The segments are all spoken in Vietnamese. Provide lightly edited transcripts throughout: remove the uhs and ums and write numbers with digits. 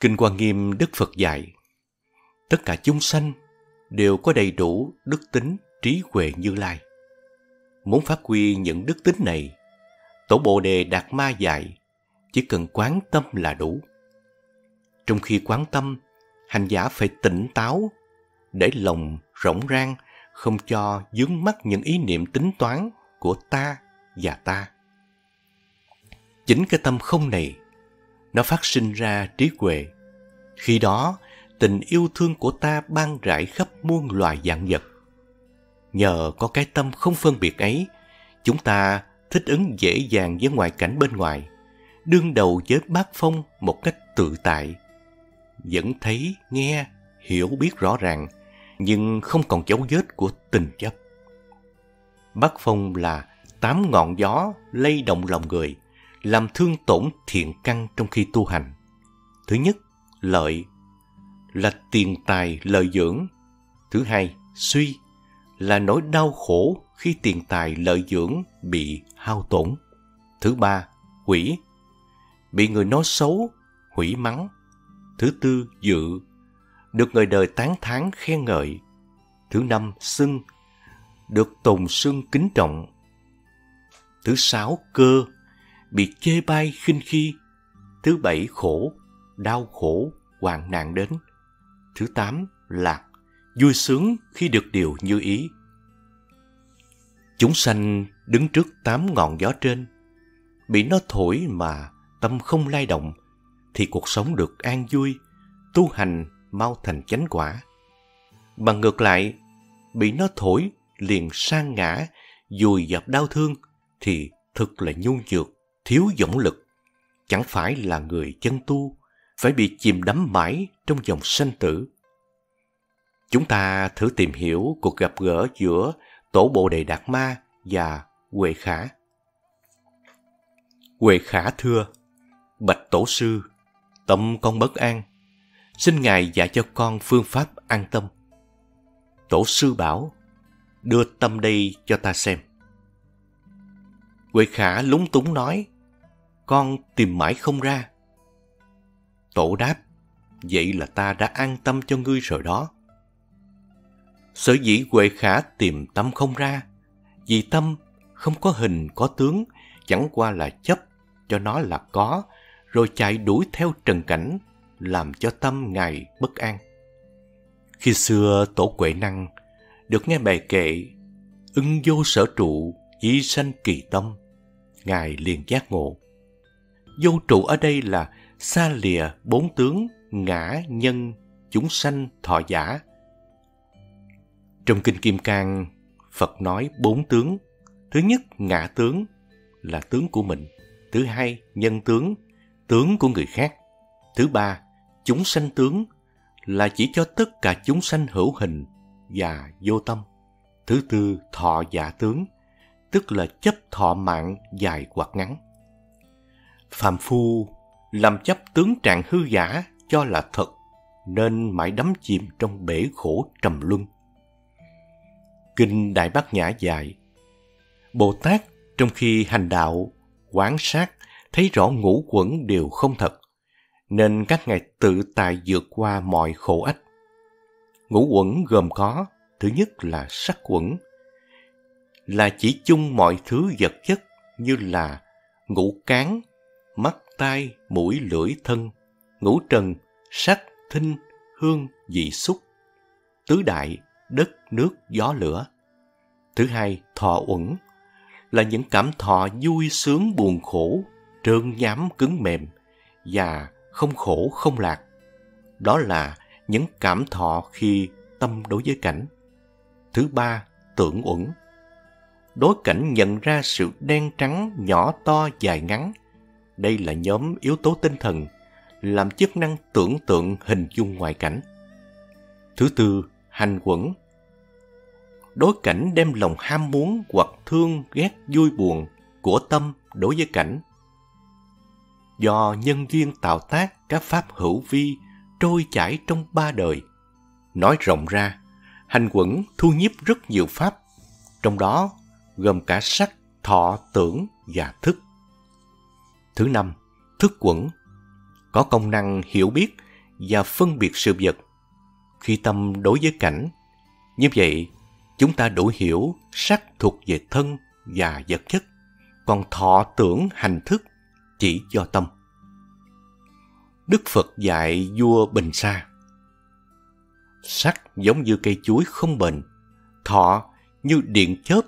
Kinh Quan Nghiêm Đức Phật dạy, tất cả chúng sanh đều có đầy đủ đức tính trí huệ Như Lai. Muốn phát huy những đức tính này, Tổ Bồ Đề Đạt Ma dạy, chỉ cần quán tâm là đủ. Trong khi quán tâm, hành giả phải tỉnh táo, để lòng rỗng rang, không cho vướng mắc những ý niệm tính toán của ta và ta. Chính cái tâm không này, nó phát sinh ra trí huệ. Khi đó, tình yêu thương của ta ban rải khắp muôn loài vạn vật. Nhờ có cái tâm không phân biệt ấy, chúng ta thích ứng dễ dàng với ngoại cảnh bên ngoài, đương đầu với bát phong một cách tự tại. Vẫn thấy, nghe, hiểu biết rõ ràng, nhưng không còn dấu vết của tình chấp. Bát phong là 8 ngọn gió lay động lòng người, làm thương tổn thiện căn trong khi tu hành. Thứ nhất, lợi, là tiền tài lợi dưỡng. Thứ hai, suy, là nỗi đau khổ khi tiền tài lợi dưỡng bị hao tổn. Thứ ba, hủy, bị người nói xấu, hủy mắng. Thứ tư, dự, được người đời tán thán khen ngợi. Thứ năm, xưng, được tùng xưng kính trọng. Thứ sáu, cơ, bị chê bai khinh khi. Thứ bảy, khổ, đau khổ, hoạn nạn đến. Thứ tám, lạc, vui sướng khi được điều như ý. Chúng sanh đứng trước 8 ngọn gió trên, bị nó thổi mà tâm không lay động, thì cuộc sống được an vui, tu hành mau thành chánh quả. Bằng ngược lại, bị nó thổi liền san ngã, vùi dập đau thương, thì thực là nhu nhược, thiếu dũng lực, chẳng phải là người chân tu, phải bị chìm đắm mãi trong dòng sanh tử. Chúng ta thử tìm hiểu cuộc gặp gỡ giữa Tổ Bồ Đề Đạt Ma và Huệ Khả. Huệ Khả thưa, bạch Tổ sư, tâm con bất an, xin Ngài dạy cho con phương pháp an tâm. Tổ sư bảo, đưa tâm đây cho ta xem. Huệ Khả lúng túng nói, con tìm mãi không ra. Tổ đáp, vậy là ta đã an tâm cho ngươi rồi đó. Sở dĩ Huệ Khả tìm tâm không ra, vì tâm không có hình có tướng, chẳng qua là chấp cho nó là có, rồi chạy đuổi theo trần cảnh, làm cho tâm ngài bất an. Khi xưa Tổ Huệ Năng được nghe bài kệ ưng vô sở trụ, dĩ sanh kỳ tâm, ngài liền giác ngộ. Vô trụ ở đây là xa lìa 4 tướng ngã, nhân, chúng sanh, thọ giả. Trong Kinh Kim Cang, Phật nói 4 tướng. Thứ nhất, ngã tướng, là tướng của mình. Thứ hai, nhân tướng, tướng của người khác. Thứ ba, chúng sanh tướng, là chỉ cho tất cả chúng sanh hữu hình và vô tâm. Thứ tư, thọ giả tướng, tức là chấp thọ mạng dài hoặc ngắn. Phàm phu làm chấp tướng trạng hư giả cho là thật, nên mãi đắm chìm trong bể khổ trầm luân. Kinh Đại Bát Nhã dạy, Bồ Tát trong khi hành đạo, quán sát, thấy rõ ngũ uẩn đều không thật, nên các ngài tự tài vượt qua mọi khổ ách. Ngũ uẩn gồm có, thứ nhất là sắc uẩn, là chỉ chung mọi thứ vật chất như là ngũ cán, mắt, tai, mũi, lưỡi, thân, ngũ trần, sắc, thinh, hương, vị, xúc, tứ đại, đất, nước, gió, lửa. Thứ hai, thọ uẩn, là những cảm thọ vui sướng buồn khổ, trơn nhám cứng mềm, và không khổ không lạc. Đó là những cảm thọ khi tâm đối với cảnh. Thứ ba, tưởng uẩn, đối cảnh nhận ra sự đen trắng, nhỏ to, dài ngắn. Đây là nhóm yếu tố tinh thần, làm chức năng tưởng tượng hình dung ngoại cảnh. Thứ tư, hành uẩn, đối cảnh đem lòng ham muốn hoặc thương ghét vui buồn của tâm đối với cảnh. Do nhân duyên tạo tác các pháp hữu vi trôi chảy trong 3 đời. Nói rộng ra, hành uẩn thu nhiếp rất nhiều pháp, trong đó gồm cả sắc, thọ, tưởng và thức. Thứ năm, thức uẩn, có công năng hiểu biết và phân biệt sự vật khi tâm đối với cảnh. Như vậy, chúng ta đủ hiểu sắc thuộc về thân và vật chất, còn thọ tưởng hành thức chỉ do tâm. Đức Phật dạy vua Bình Sa: sắc giống như cây chuối không bền, thọ như điện chớp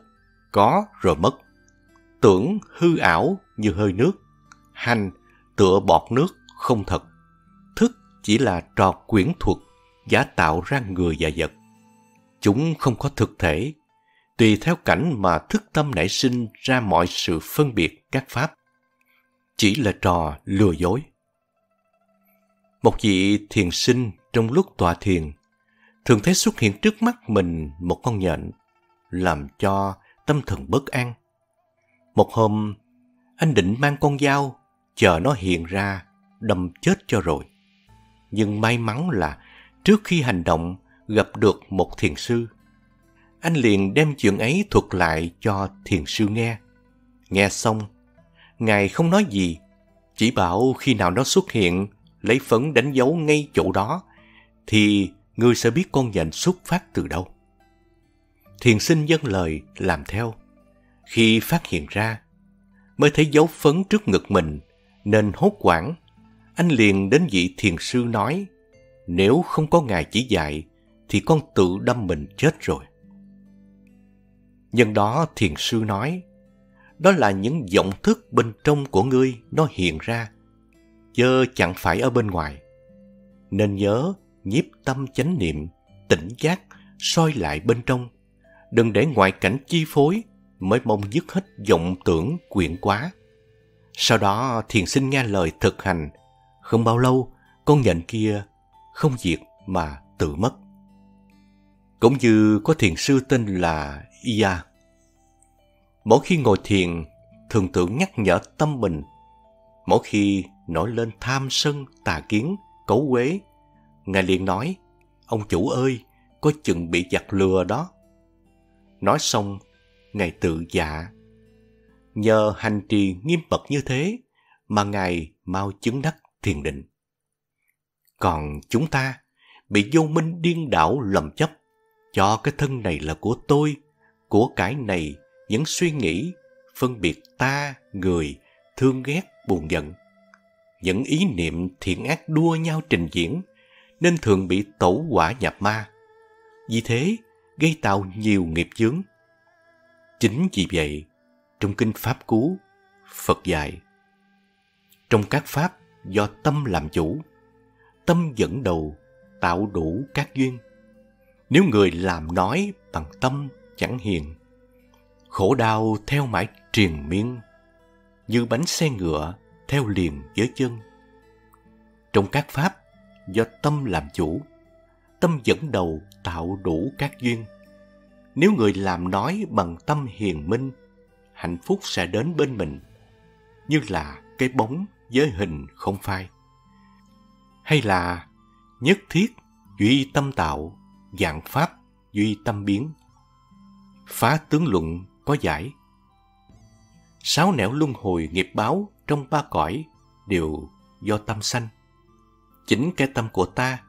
có rồi mất, tưởng hư ảo như hơi nước, hành tựa bọt nước không thật, thức chỉ là trò quyển thuật giả tạo ra người và vật. Chúng không có thực thể, tùy theo cảnh mà thức tâm nảy sinh ra mọi sự phân biệt các pháp, chỉ là trò lừa dối. Một vị thiền sinh trong lúc tọa thiền thường thấy xuất hiện trước mắt mình một con nhện, làm cho tâm thần bất an. Một hôm, anh định mang con dao, chờ nó hiện ra, đâm chết cho rồi. Nhưng may mắn là trước khi hành động, gặp được một thiền sư. Anh liền đem chuyện ấy thuật lại cho thiền sư nghe. Nghe xong, Ngài không nói gì, chỉ bảo khi nào nó xuất hiện, lấy phấn đánh dấu ngay chỗ đó, thì ngươi sẽ biết con nhện xuất phát từ đâu. Thiền sinh vâng lời làm theo. Khi phát hiện ra, mới thấy dấu phấn trước ngực mình, nên hốt hoảng. Anh liền đến vị thiền sư nói, nếu không có Ngài chỉ dạy, thì con tự đâm mình chết rồi. Nhân đó thiền sư nói, đó là những vọng thức bên trong của ngươi nó hiện ra, chớ chẳng phải ở bên ngoài. Nên nhớ nhiếp tâm chánh niệm, tỉnh giác, soi lại bên trong, đừng để ngoại cảnh chi phối, mới mong dứt hết vọng tưởng quyện quá. Sau đó thiền sinh nghe lời thực hành, không bao lâu con nhện kia không diệt mà tự mất. Cũng như có thiền sư tên là Iya. Mỗi khi ngồi thiền, thường tự nhắc nhở tâm mình, mỗi khi nổi lên tham sân, tà kiến, cấu uế, Ngài liền nói, ông chủ ơi, có chừng bị giặc lừa đó. Nói xong, Ngài tự dạ. Nhờ hành trì nghiêm mật như thế mà Ngài mau chứng đắc thiền định. Còn chúng ta bị vô minh điên đảo lầm chấp, cho cái thân này là của tôi, của cải này, những suy nghĩ, phân biệt ta, người, thương ghét, buồn giận. Những ý niệm thiện ác đua nhau trình diễn, nên thường bị tẩu quả nhập ma. Vì thế, gây tạo nhiều nghiệp chướng. Chính vì vậy, trong Kinh Pháp Cú, Phật dạy, trong các pháp do tâm làm chủ, tâm dẫn đầu, tạo đủ các duyên. Nếu người làm nói bằng tâm chẳng hiền, khổ đau theo mãi triền miên, như bánh xe ngựa theo liền với chân. Trong các pháp do tâm làm chủ, tâm dẫn đầu tạo đủ các duyên. Nếu người làm nói bằng tâm hiền minh, hạnh phúc sẽ đến bên mình, như là cái bóng với hình không phai. Hay là nhất thiết duy tâm tạo, dạng pháp duy tâm biến. Phá Tướng Luận có giải, sáu nẻo luân hồi nghiệp báo trong ba cõi đều do tâm sanh. Chính cái tâm của ta,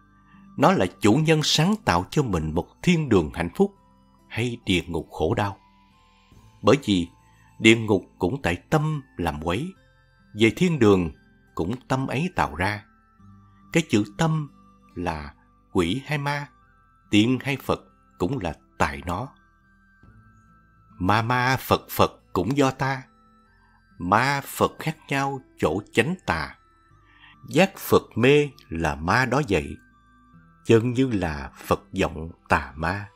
nó là chủ nhân sáng tạo cho mình một thiên đường hạnh phúc hay địa ngục khổ đau. Bởi vì địa ngục cũng tại tâm làm quấy, về thiên đường cũng tâm ấy tạo ra. Cái chữ tâm là quỷ hay ma, tiên hay Phật cũng là tại nó. Ma Phật Phật cũng do ta. Ma Phật khác nhau chỗ chánh tà. Giác Phật mê là ma đó vậy, chân như là Phật vọng tà ma.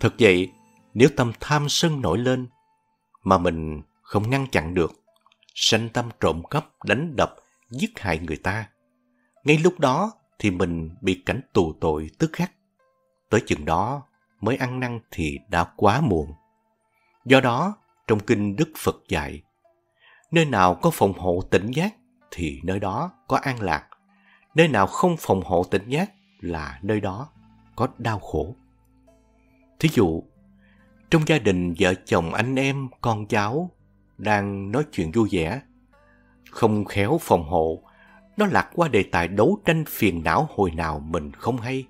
Thật vậy, nếu tâm tham sân nổi lên mà mình không ngăn chặn được, sanh tâm trộm cắp, đánh đập, giết hại người ta, ngay lúc đó thì mình bị cảnh tù tội tức khắc. Tới chừng đó mới ăn năn thì đã quá muộn. Do đó, trong kinh Đức Phật dạy, nơi nào có phòng hộ tỉnh giác thì nơi đó có an lạc, nơi nào không phòng hộ tỉnh giác là nơi đó có đau khổ. Thí dụ, trong gia đình vợ chồng anh em con cháu đang nói chuyện vui vẻ, không khéo phòng hộ, Nó lạc qua đề tài đấu tranh phiền não hồi nào mình không hay.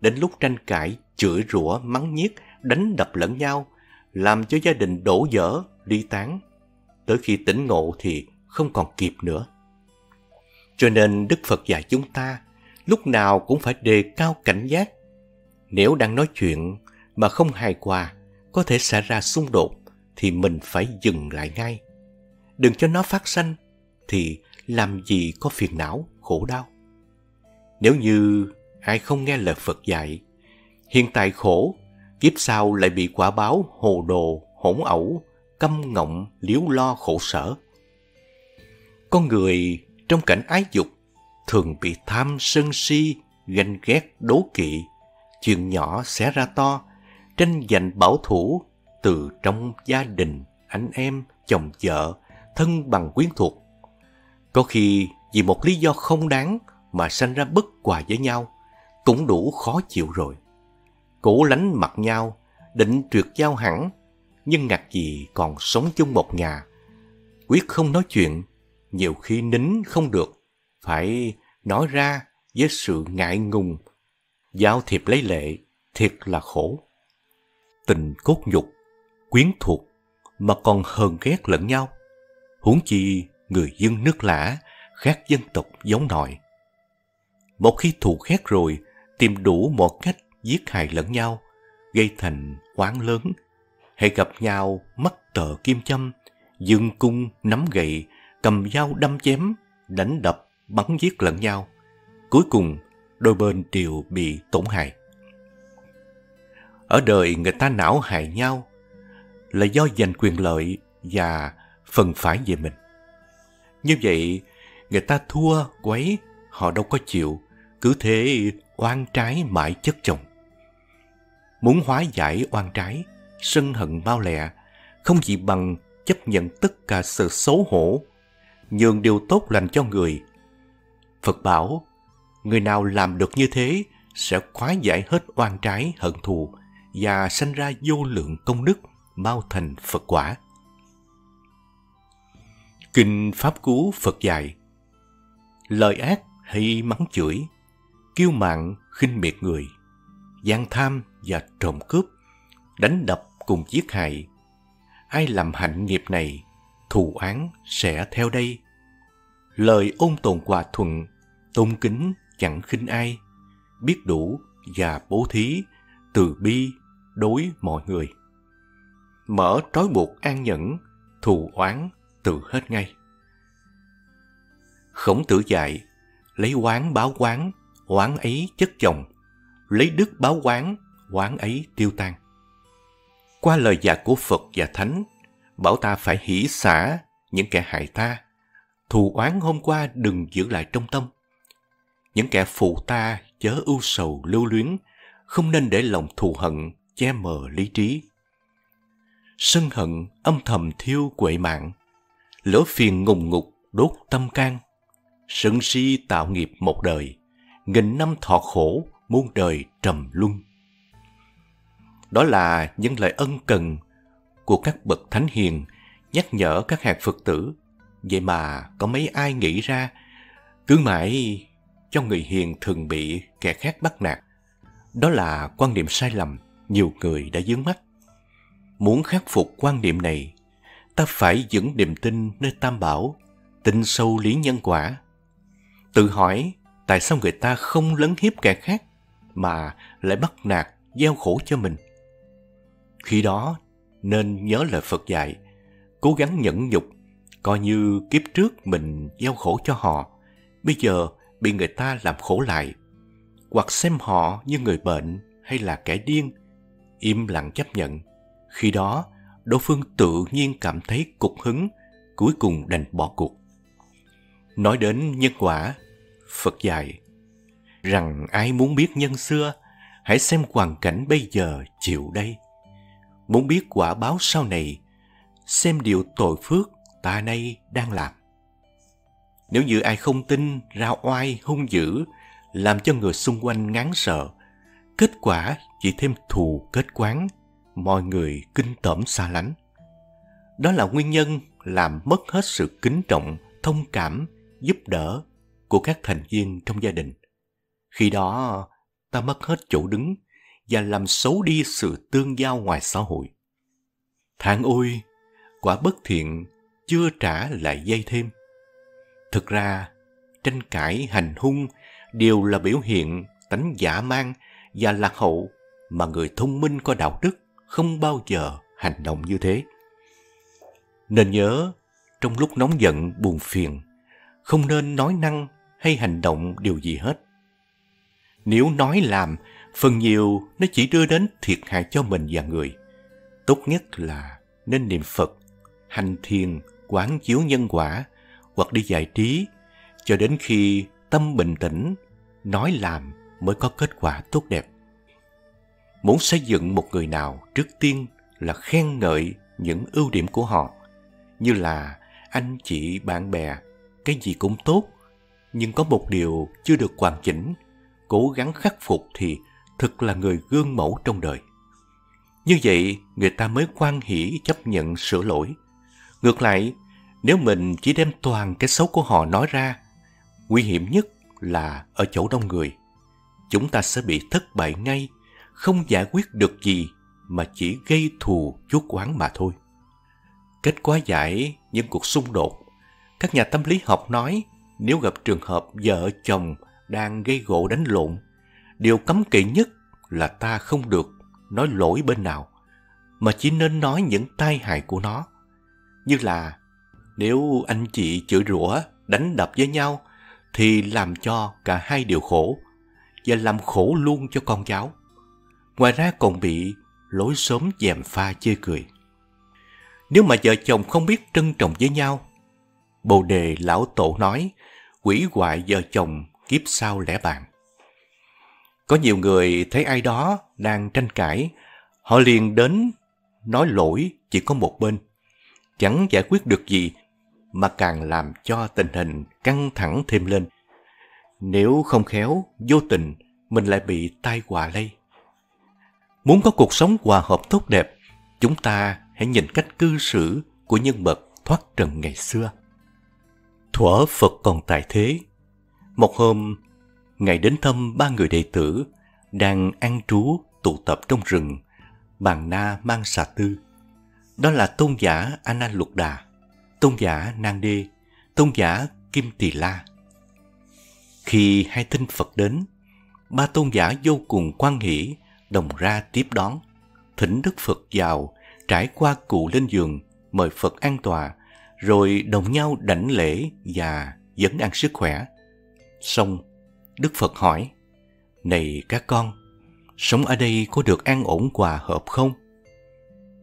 Đến lúc tranh cãi, chửi rủa, mắng nhiếc, đánh đập lẫn nhau, làm cho gia đình đổ vỡ, ly tán. Tới khi tỉnh ngộ thì không còn kịp nữa. Cho nên Đức Phật dạy chúng ta lúc nào cũng phải đề cao cảnh giác. Nếu đang nói chuyện mà không hài hòa, có thể xảy ra xung đột, thì mình phải dừng lại ngay. Đừng cho nó phát sanh, thì làm gì có phiền não, khổ đau. Nếu như ai không nghe lời Phật dạy, hiện tại khổ, kiếp sau lại bị quả báo hồ đồ, hỗn ẩu, câm ngọng, liếu lo, khổ sở. Con người trong cảnh ái dục thường bị tham sân si, ganh ghét, đố kỵ, chuyện nhỏ xé ra to, tranh giành bảo thủ từ trong gia đình, anh em, chồng vợ, thân bằng quyến thuộc. Có khi vì một lý do không đáng mà sanh ra bất hòa với nhau, cũng đủ khó chịu rồi. Cố lánh mặt nhau, định tuyệt giao hẳn, nhưng ngặt gì còn sống chung một nhà. Quyết không nói chuyện, nhiều khi nín không được, phải nói ra với sự ngại ngùng. Giao thiệp lấy lệ, thiệt là khổ. Tình cốt nhục, quyến thuộc mà còn hờn ghét lẫn nhau, huống chi người dân nước lã, khác dân tộc giống nòi. Một khi thù ghét rồi, tìm đủ mọi cách giết hại lẫn nhau, gây thành oán lớn. Hãy gặp nhau mắc tờ kim châm, dương cung nắm gậy, cầm dao đâm chém, đánh đập, bắn giết lẫn nhau. Cuối cùng, đôi bên đều bị tổn hại. Ở đời người ta não hại nhau là do giành quyền lợi và phần phải về mình. Như vậy, người ta thua, quấy, họ đâu có chịu, cứ thế oan trái mãi chất chồng. Muốn hóa giải oan trái, sân hận mau lẹ, không chỉ bằng chấp nhận tất cả sự xấu hổ, nhường điều tốt lành cho người. Phật bảo, người nào làm được như thế sẽ hóa giải hết oan trái hận thù và sanh ra vô lượng công đức, mau thành Phật quả. Kinh Pháp Cú Phật dạy, lời ác hay mắng chửi, kiêu mạn khinh miệt người, gian tham và trộm cướp, đánh đập cùng giết hại. Ai làm hạnh nghiệp này, thù oán sẽ theo đây. Lời ôn tồn hòa thuận, tôn kính chẳng khinh ai, biết đủ và bố thí, từ bi đối mọi người. Mở trói buộc an nhẫn, thù oán tự hết ngay. Khổng Tử dạy, lấy oán báo oán, oán ấy chất chồng, lấy đức báo oán ấy tiêu tan. Qua lời dạy của Phật và Thánh, bảo ta phải hỷ xả những kẻ hại ta, thù oán hôm qua đừng giữ lại trong tâm. Những kẻ phụ ta chớ ưu sầu lưu luyến, không nên để lòng thù hận che mờ lý trí. Sân hận âm thầm thiêu quệ mạng, lửa phiền ngùng ngục đốt tâm can. Sân si tạo nghiệp một đời, nghìn năm thọ khổ muôn đời trầm luân. Đó là những lời ân cần của các bậc thánh hiền nhắc nhở các hạt Phật tử. Vậy mà có mấy ai nghĩ ra, cứ mãi cho người hiền thường bị kẻ khác bắt nạt. Đó là quan niệm sai lầm nhiều người đã vướng mắc. Muốn khắc phục quan niệm này, ta phải vững niềm tin nơi Tam Bảo, tin sâu lý nhân quả. Tự hỏi, tại sao người ta không lấn hiếp kẻ khác mà lại bắt nạt, gieo khổ cho mình? Khi đó, nên nhớ lời Phật dạy, cố gắng nhẫn nhục, coi như kiếp trước mình gieo khổ cho họ, bây giờ bị người ta làm khổ lại, hoặc xem họ như người bệnh hay là kẻ điên, im lặng chấp nhận. Khi đó, đối phương tự nhiên cảm thấy cục hứng, cuối cùng đành bỏ cuộc. Nói đến nhân quả, Phật dạy rằng ai muốn biết nhân xưa, hãy xem hoàn cảnh bây giờ chịu đây. Muốn biết quả báo sau này, xem điều tội phước ta nay đang làm. Nếu như ai không tin, ra oai hung dữ, làm cho người xung quanh ngán sợ, kết quả chỉ thêm thù kết quán, mọi người kinh tởm xa lánh. Đó là nguyên nhân làm mất hết sự kính trọng, thông cảm, giúp đỡ, của các thành viên trong gia đình. Khi đó, ta mất hết chỗ đứng và làm xấu đi sự tương giao ngoài xã hội. Than ôi, quả bất thiện chưa trả lại dây thêm. Thực ra, tranh cãi, hành hung đều là biểu hiện tánh dã man và lạc hậu mà người thông minh có đạo đức không bao giờ hành động như thế. Nên nhớ, trong lúc nóng giận, buồn phiền, không nên nói năng hay hành động điều gì hết. Nếu nói làm, phần nhiều nó chỉ đưa đến thiệt hại cho mình và người. Tốt nhất là nên niệm Phật, hành thiền, quán chiếu nhân quả hoặc đi giải trí cho đến khi tâm bình tĩnh, nói làm mới có kết quả tốt đẹp. Muốn xây dựng một người nào trước tiên là khen ngợi những ưu điểm của họ, như là anh chị, bạn bè, cái gì cũng tốt, nhưng có một điều chưa được hoàn chỉnh, cố gắng khắc phục thì thực là người gương mẫu trong đời. Như vậy, người ta mới hoan hỉ chấp nhận sửa lỗi. Ngược lại, nếu mình chỉ đem toàn cái xấu của họ nói ra, nguy hiểm nhất là ở chỗ đông người. Chúng ta sẽ bị thất bại ngay, không giải quyết được gì mà chỉ gây thù chuốc oán mà thôi. Kết quả giải những cuộc xung đột, các nhà tâm lý học nói nếu gặp trường hợp vợ chồng đang gây gổ đánh lộn, điều cấm kỵ nhất là ta không được nói lỗi bên nào, mà chỉ nên nói những tai hại của nó. Như là nếu anh chị chửi rủa, đánh đập với nhau thì làm cho cả hai đều khổ và làm khổ luôn cho con cháu. Ngoài ra còn bị lối xóm gièm pha chê cười. Nếu mà vợ chồng không biết trân trọng với nhau, Bồ Đề Lão Tổ nói hủy hoại vợ chồng kiếp sau lẽ bạn. Có nhiều người thấy ai đó đang tranh cãi, họ liền đến nói lỗi chỉ có một bên, chẳng giải quyết được gì mà càng làm cho tình hình căng thẳng thêm lên. Nếu không khéo, vô tình mình lại bị tai họa lây. Muốn có cuộc sống hòa hợp tốt đẹp, chúng ta hãy nhìn cách cư xử của nhân vật thoát trần ngày xưa. Thuở Phật còn tại thế, một hôm, Ngài đến thăm ba người đệ tử đang an trú tụ tập trong rừng Bàn Na Mang Xà Tư. Đó là tôn giả A Nan Luật Đà, tôn giả Nan Đê, tôn giả Kim Tỳ La. Khi hai tinh Phật đến, ba tôn giả vô cùng hoan hỉ đồng ra tiếp đón, thỉnh Đức Phật vào, trải qua cụ lên giường, mời Phật an tọa, rồi đồng nhau đảnh lễ và vấn an sức khỏe. Xong, Đức Phật hỏi: "Này các con, sống ở đây có được an ổn hòa hợp không?"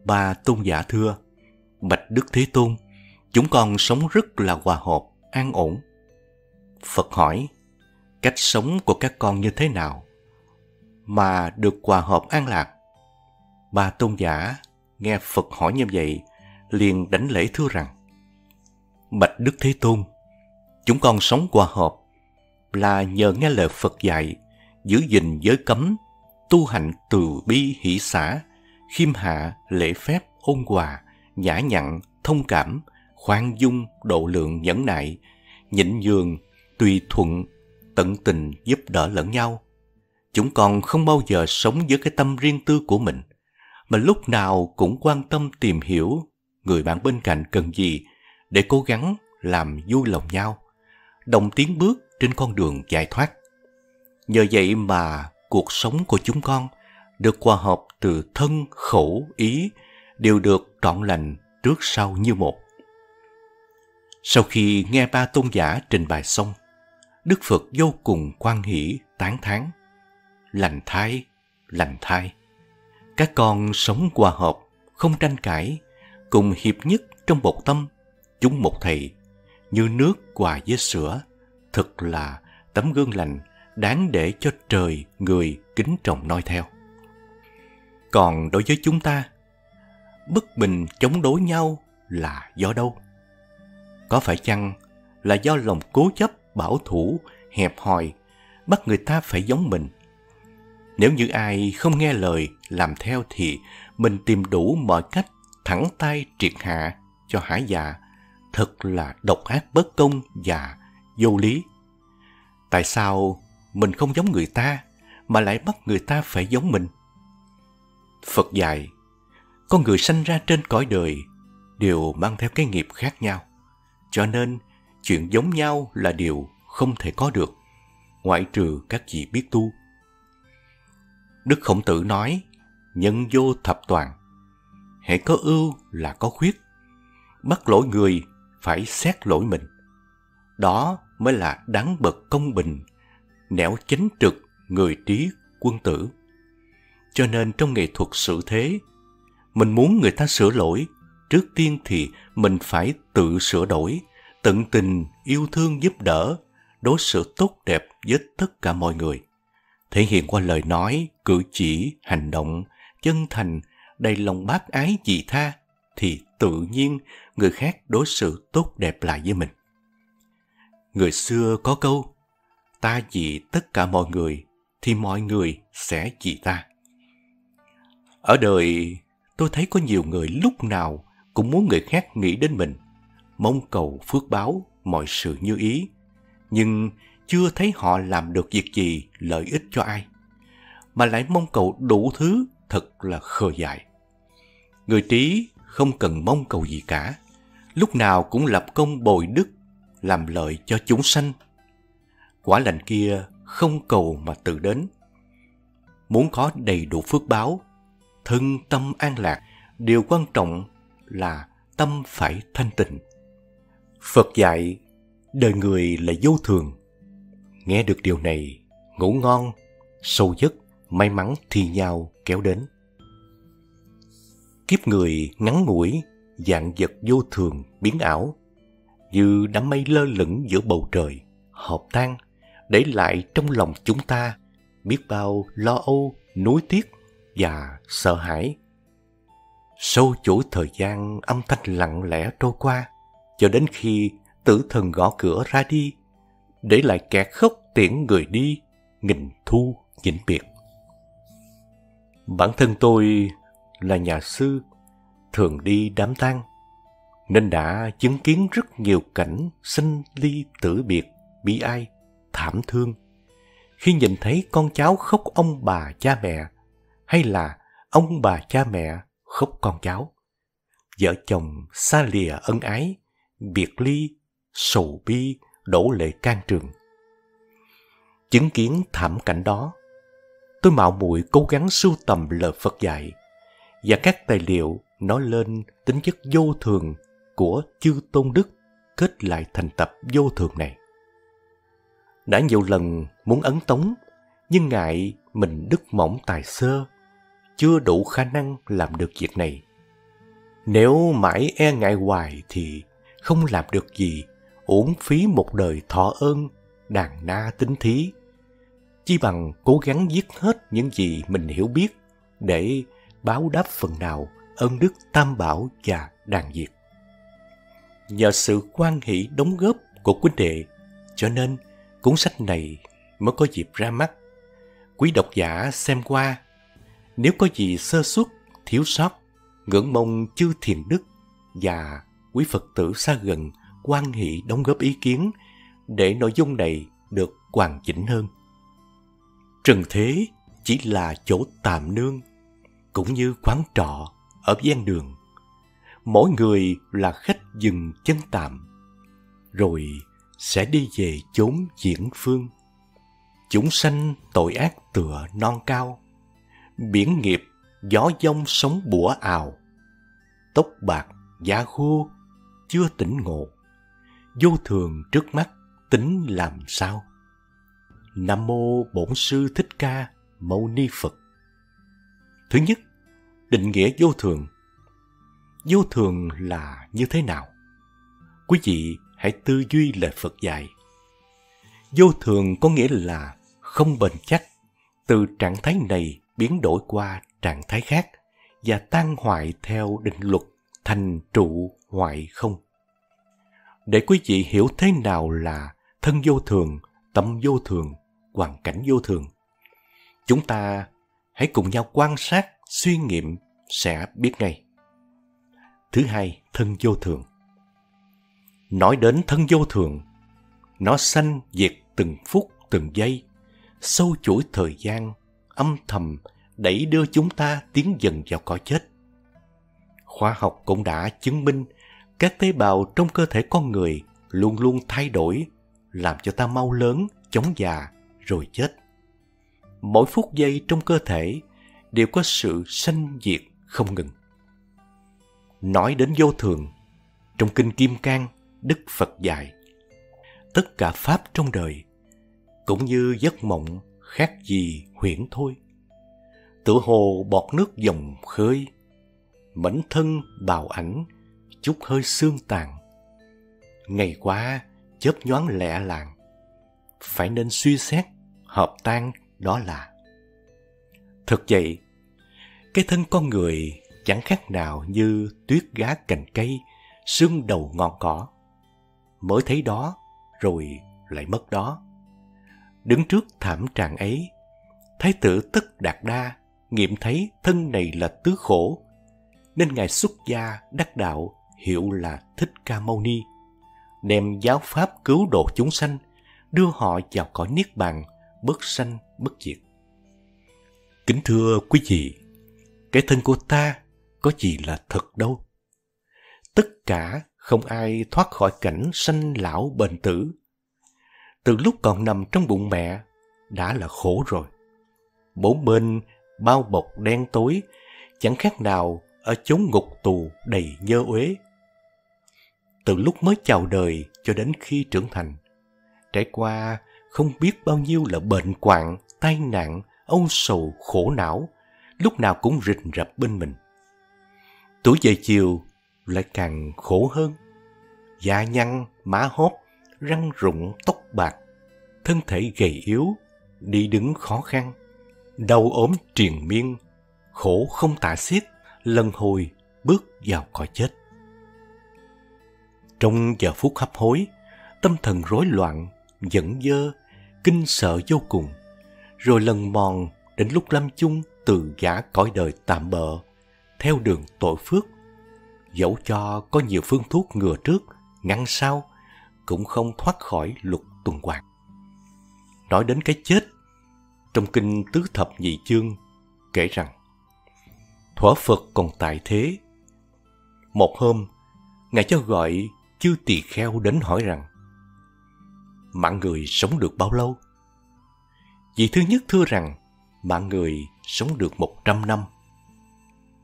Ba tôn giả thưa: "Bạch Đức Thế Tôn, chúng con sống rất là hòa hợp, an ổn." Phật hỏi: "Cách sống của các con như thế nào mà được hòa hợp an lạc?" Ba tôn giả nghe Phật hỏi như vậy, liền đảnh lễ thưa rằng: "Bạch Đức Thế Tôn, chúng con sống hòa hợp là nhờ nghe lời Phật dạy, giữ gìn giới cấm, tu hành từ bi hỷ xả, khiêm hạ, lễ phép, ôn hòa, nhã nhặn, thông cảm, khoan dung, độ lượng, nhẫn nại, nhịn nhường, tùy thuận, tận tình giúp đỡ lẫn nhau. Chúng con không bao giờ sống với cái tâm riêng tư của mình, mà lúc nào cũng quan tâm tìm hiểu người bạn bên cạnh cần gì để cố gắng làm vui lòng nhau, đồng tiến bước trên con đường giải thoát. Nhờ vậy mà cuộc sống của chúng con được hòa hợp từ thân, khẩu, ý đều được trọn lành trước sau như một." Sau khi nghe ba tôn giả trình bày xong, Đức Phật vô cùng hoan hỷ tán thán: "Lành thay, lành thay! Các con sống hòa hợp, không tranh cãi, cùng hiệp nhất trong một tâm, chúng một thầy, như nước hòa với sữa, thật là tấm gương lành, đáng để cho trời, người kính trọng noi theo." Còn đối với chúng ta, bất bình chống đối nhau là do đâu? Có phải chăng là do lòng cố chấp, bảo thủ, hẹp hòi, bắt người ta phải giống mình? Nếu như ai không nghe lời, làm theo thì mình tìm đủ mọi cách thẳng tay triệt hạ cho hả dạ, thật là độc ác bất công và vô lý. Tại sao mình không giống người ta mà lại bắt người ta phải giống mình? Phật dạy, con người sanh ra trên cõi đời đều mang theo cái nghiệp khác nhau. Cho nên, chuyện giống nhau là điều không thể có được, ngoại trừ các vị biết tu. Đức Khổng Tử nói, nhân vô thập toàn, hễ có ưu là có khuyết. Bắt lỗi người phải xét lỗi mình. Đó mới là đáng bậc công bình, nẻo chánh trực, người trí, quân tử. Cho nên trong nghệ thuật xử thế, mình muốn người ta sửa lỗi, trước tiên thì mình phải tự sửa đổi, tận tình yêu thương giúp đỡ, đối xử tốt đẹp với tất cả mọi người, thể hiện qua lời nói, cử chỉ, hành động chân thành, đầy lòng bác ái vị tha, thì tự nhiên người khác đối xử tốt đẹp lại với mình. Người xưa có câu, ta vì tất cả mọi người thì mọi người sẽ vì ta. Ở đời, tôi thấy có nhiều người lúc nào cũng muốn người khác nghĩ đến mình, mong cầu phước báo, mọi sự như ý, nhưng chưa thấy họ làm được việc gì lợi ích cho ai, mà lại mong cầu đủ thứ, thật là khờ dại. Người trí không cần mong cầu gì cả, lúc nào cũng lập công bồi đức, làm lợi cho chúng sanh. Quả lành kia không cầu mà tự đến. Muốn có đầy đủ phước báo, thân tâm an lạc, điều quan trọng là tâm phải thanh tịnh. Phật dạy, đời người là vô thường. Nghe được điều này, ngủ ngon, sâu giấc, may mắn thi nhau kéo đến. Kiếp người ngắn ngủi, vạn vật vô thường biến ảo, như đám mây lơ lửng giữa bầu trời, hợp tan, để lại trong lòng chúng ta biết bao lo âu, nuối tiếc và sợ hãi. Sau chuỗi thời gian âm thanh lặng lẽ trôi qua, cho đến khi tử thần gõ cửa ra đi, để lại kẻ khóc tiễn người đi, nghìn thu vĩnh biệt. Bản thân tôi là nhà sư, thường đi đám tang, nên đã chứng kiến rất nhiều cảnh sinh ly tử biệt, bi ai, thảm thương. Khi nhìn thấy con cháu khóc ông bà cha mẹ, hay là ông bà cha mẹ khóc con cháu, vợ chồng xa lìa ân ái, biệt ly, sầu bi, đổ lệ can trường. Chứng kiến thảm cảnh đó, tôi mạo muội cố gắng sưu tầm lời Phật dạy và các tài liệu nói lên tính chất vô thường của chư tôn đức, kết lại thành tập vô thường này. Đã nhiều lần muốn ấn tống, nhưng ngại mình đức mỏng tài xơ, chưa đủ khả năng làm được việc này. Nếu mãi e ngại hoài thì không làm được gì, uổng phí một đời thọ ơn, đàn na tính thí. Chi bằng cố gắng viết hết những gì mình hiểu biết để báo đáp phần nào ơn đức Tam Bảo và Đàn Diệt. Nhờ sự hoan hỷ đóng góp của quý đệ, cho nên cuốn sách này mới có dịp ra mắt. Quý độc giả xem qua, nếu có gì sơ suất, thiếu sót, ngưỡng mong chư thiền đức và quý Phật tử xa gần hoan hỷ đóng góp ý kiến để nội dung này được hoàn chỉnh hơn. Trần thế chỉ là chỗ tạm nương, cũng như quán trọ ở ven đường. Mỗi người là khách dừng chân tạm, rồi sẽ đi về chốn viễn phương. Chúng sanh tội ác tựa non cao, biển nghiệp gió dông sóng bủa ào. Tóc bạc da khô chưa tỉnh ngộ, vô thường trước mắt tính làm sao? Nam mô Bổn Sư Thích Ca Mâu Ni Phật. Thứ nhất, định nghĩa vô thường. Vô thường là như thế nào? Quý vị hãy tư duy lời Phật dạy. Vô thường có nghĩa là không bền chắc, từ trạng thái này biến đổi qua trạng thái khác và tan hoại theo định luật thành trụ hoại không. Để quý vị hiểu thế nào là thân vô thường, tâm vô thường, hoàn cảnh vô thường, chúng ta hãy cùng nhau quan sát, suy nghiệm sẽ biết ngay. Thứ hai, thân vô thường. Nói đến thân vô thường, nó sanh diệt từng phút từng giây, sâu chuỗi thời gian, âm thầm đẩy đưa chúng ta tiến dần vào cõi chết. Khoa học cũng đã chứng minh các tế bào trong cơ thể con người luôn luôn thay đổi, làm cho ta mau lớn, chóng già, rồi chết. Mỗi phút giây trong cơ thể đều có sự sanh diệt không ngừng. Nói đến vô thường, trong Kinh Kim Cang, Đức Phật dạy, tất cả pháp trong đời, cũng như giấc mộng khác gì huyễn thôi. Tựa hồ bọt nước dòng khơi, mảnh thân bào ảnh, chút hơi xương tàn. Ngày qua chớp nhoáng lẹ làng, phải nên suy xét, hợp tan đó là. Thật vậy, cái thân con người chẳng khác nào như tuyết gá cành cây, sương đầu ngọn cỏ. Mới thấy đó, rồi lại mất đó. Đứng trước thảm trạng ấy, Thái tử Tất Đạt Đa nghiệm thấy thân này là tứ khổ, nên Ngài xuất gia đắc đạo hiệu là Thích Ca Mâu Ni, đem giáo pháp cứu độ chúng sanh, đưa họ vào cõi Niết Bàn, bất sanh, bất diệt. Kính thưa quý vị, cái thân của ta có gì là thật đâu. Tất cả không ai thoát khỏi cảnh sanh lão bệnh tử. Từ lúc còn nằm trong bụng mẹ, đã là khổ rồi. Bốn bên bao bọc đen tối, chẳng khác nào ở chốn ngục tù đầy nhơ uế. Từ lúc mới chào đời cho đến khi trưởng thành, trải qua không biết bao nhiêu là bệnh quạng, tai nạn, âu sầu, khổ não, lúc nào cũng rình rập bên mình. Tuổi về chiều lại càng khổ hơn. Da nhăn, má hóp, răng rụng, tóc bạc, thân thể gầy yếu, đi đứng khó khăn, đau ốm triền miên, khổ không tả xiết, lần hồi bước vào cõi chết. Trong giờ phút hấp hối, tâm thần rối loạn, giận dơ, kinh sợ vô cùng, rồi lần mòn đến lúc lâm chung từ giã cõi đời tạm bợ, theo đường tội phước. Dẫu cho có nhiều phương thuốc ngừa trước, ngăn sau, cũng không thoát khỏi luật tuần hoàn. Nói đến cái chết, trong Kinh Tứ Thập Nhị Chương kể rằng, thuở Phật còn tại thế, một hôm, Ngài cho gọi chư tỳ kheo đến hỏi rằng, mạng người sống được bao lâu? Vị thứ nhất thưa rằng, mạng người sống được 100 năm.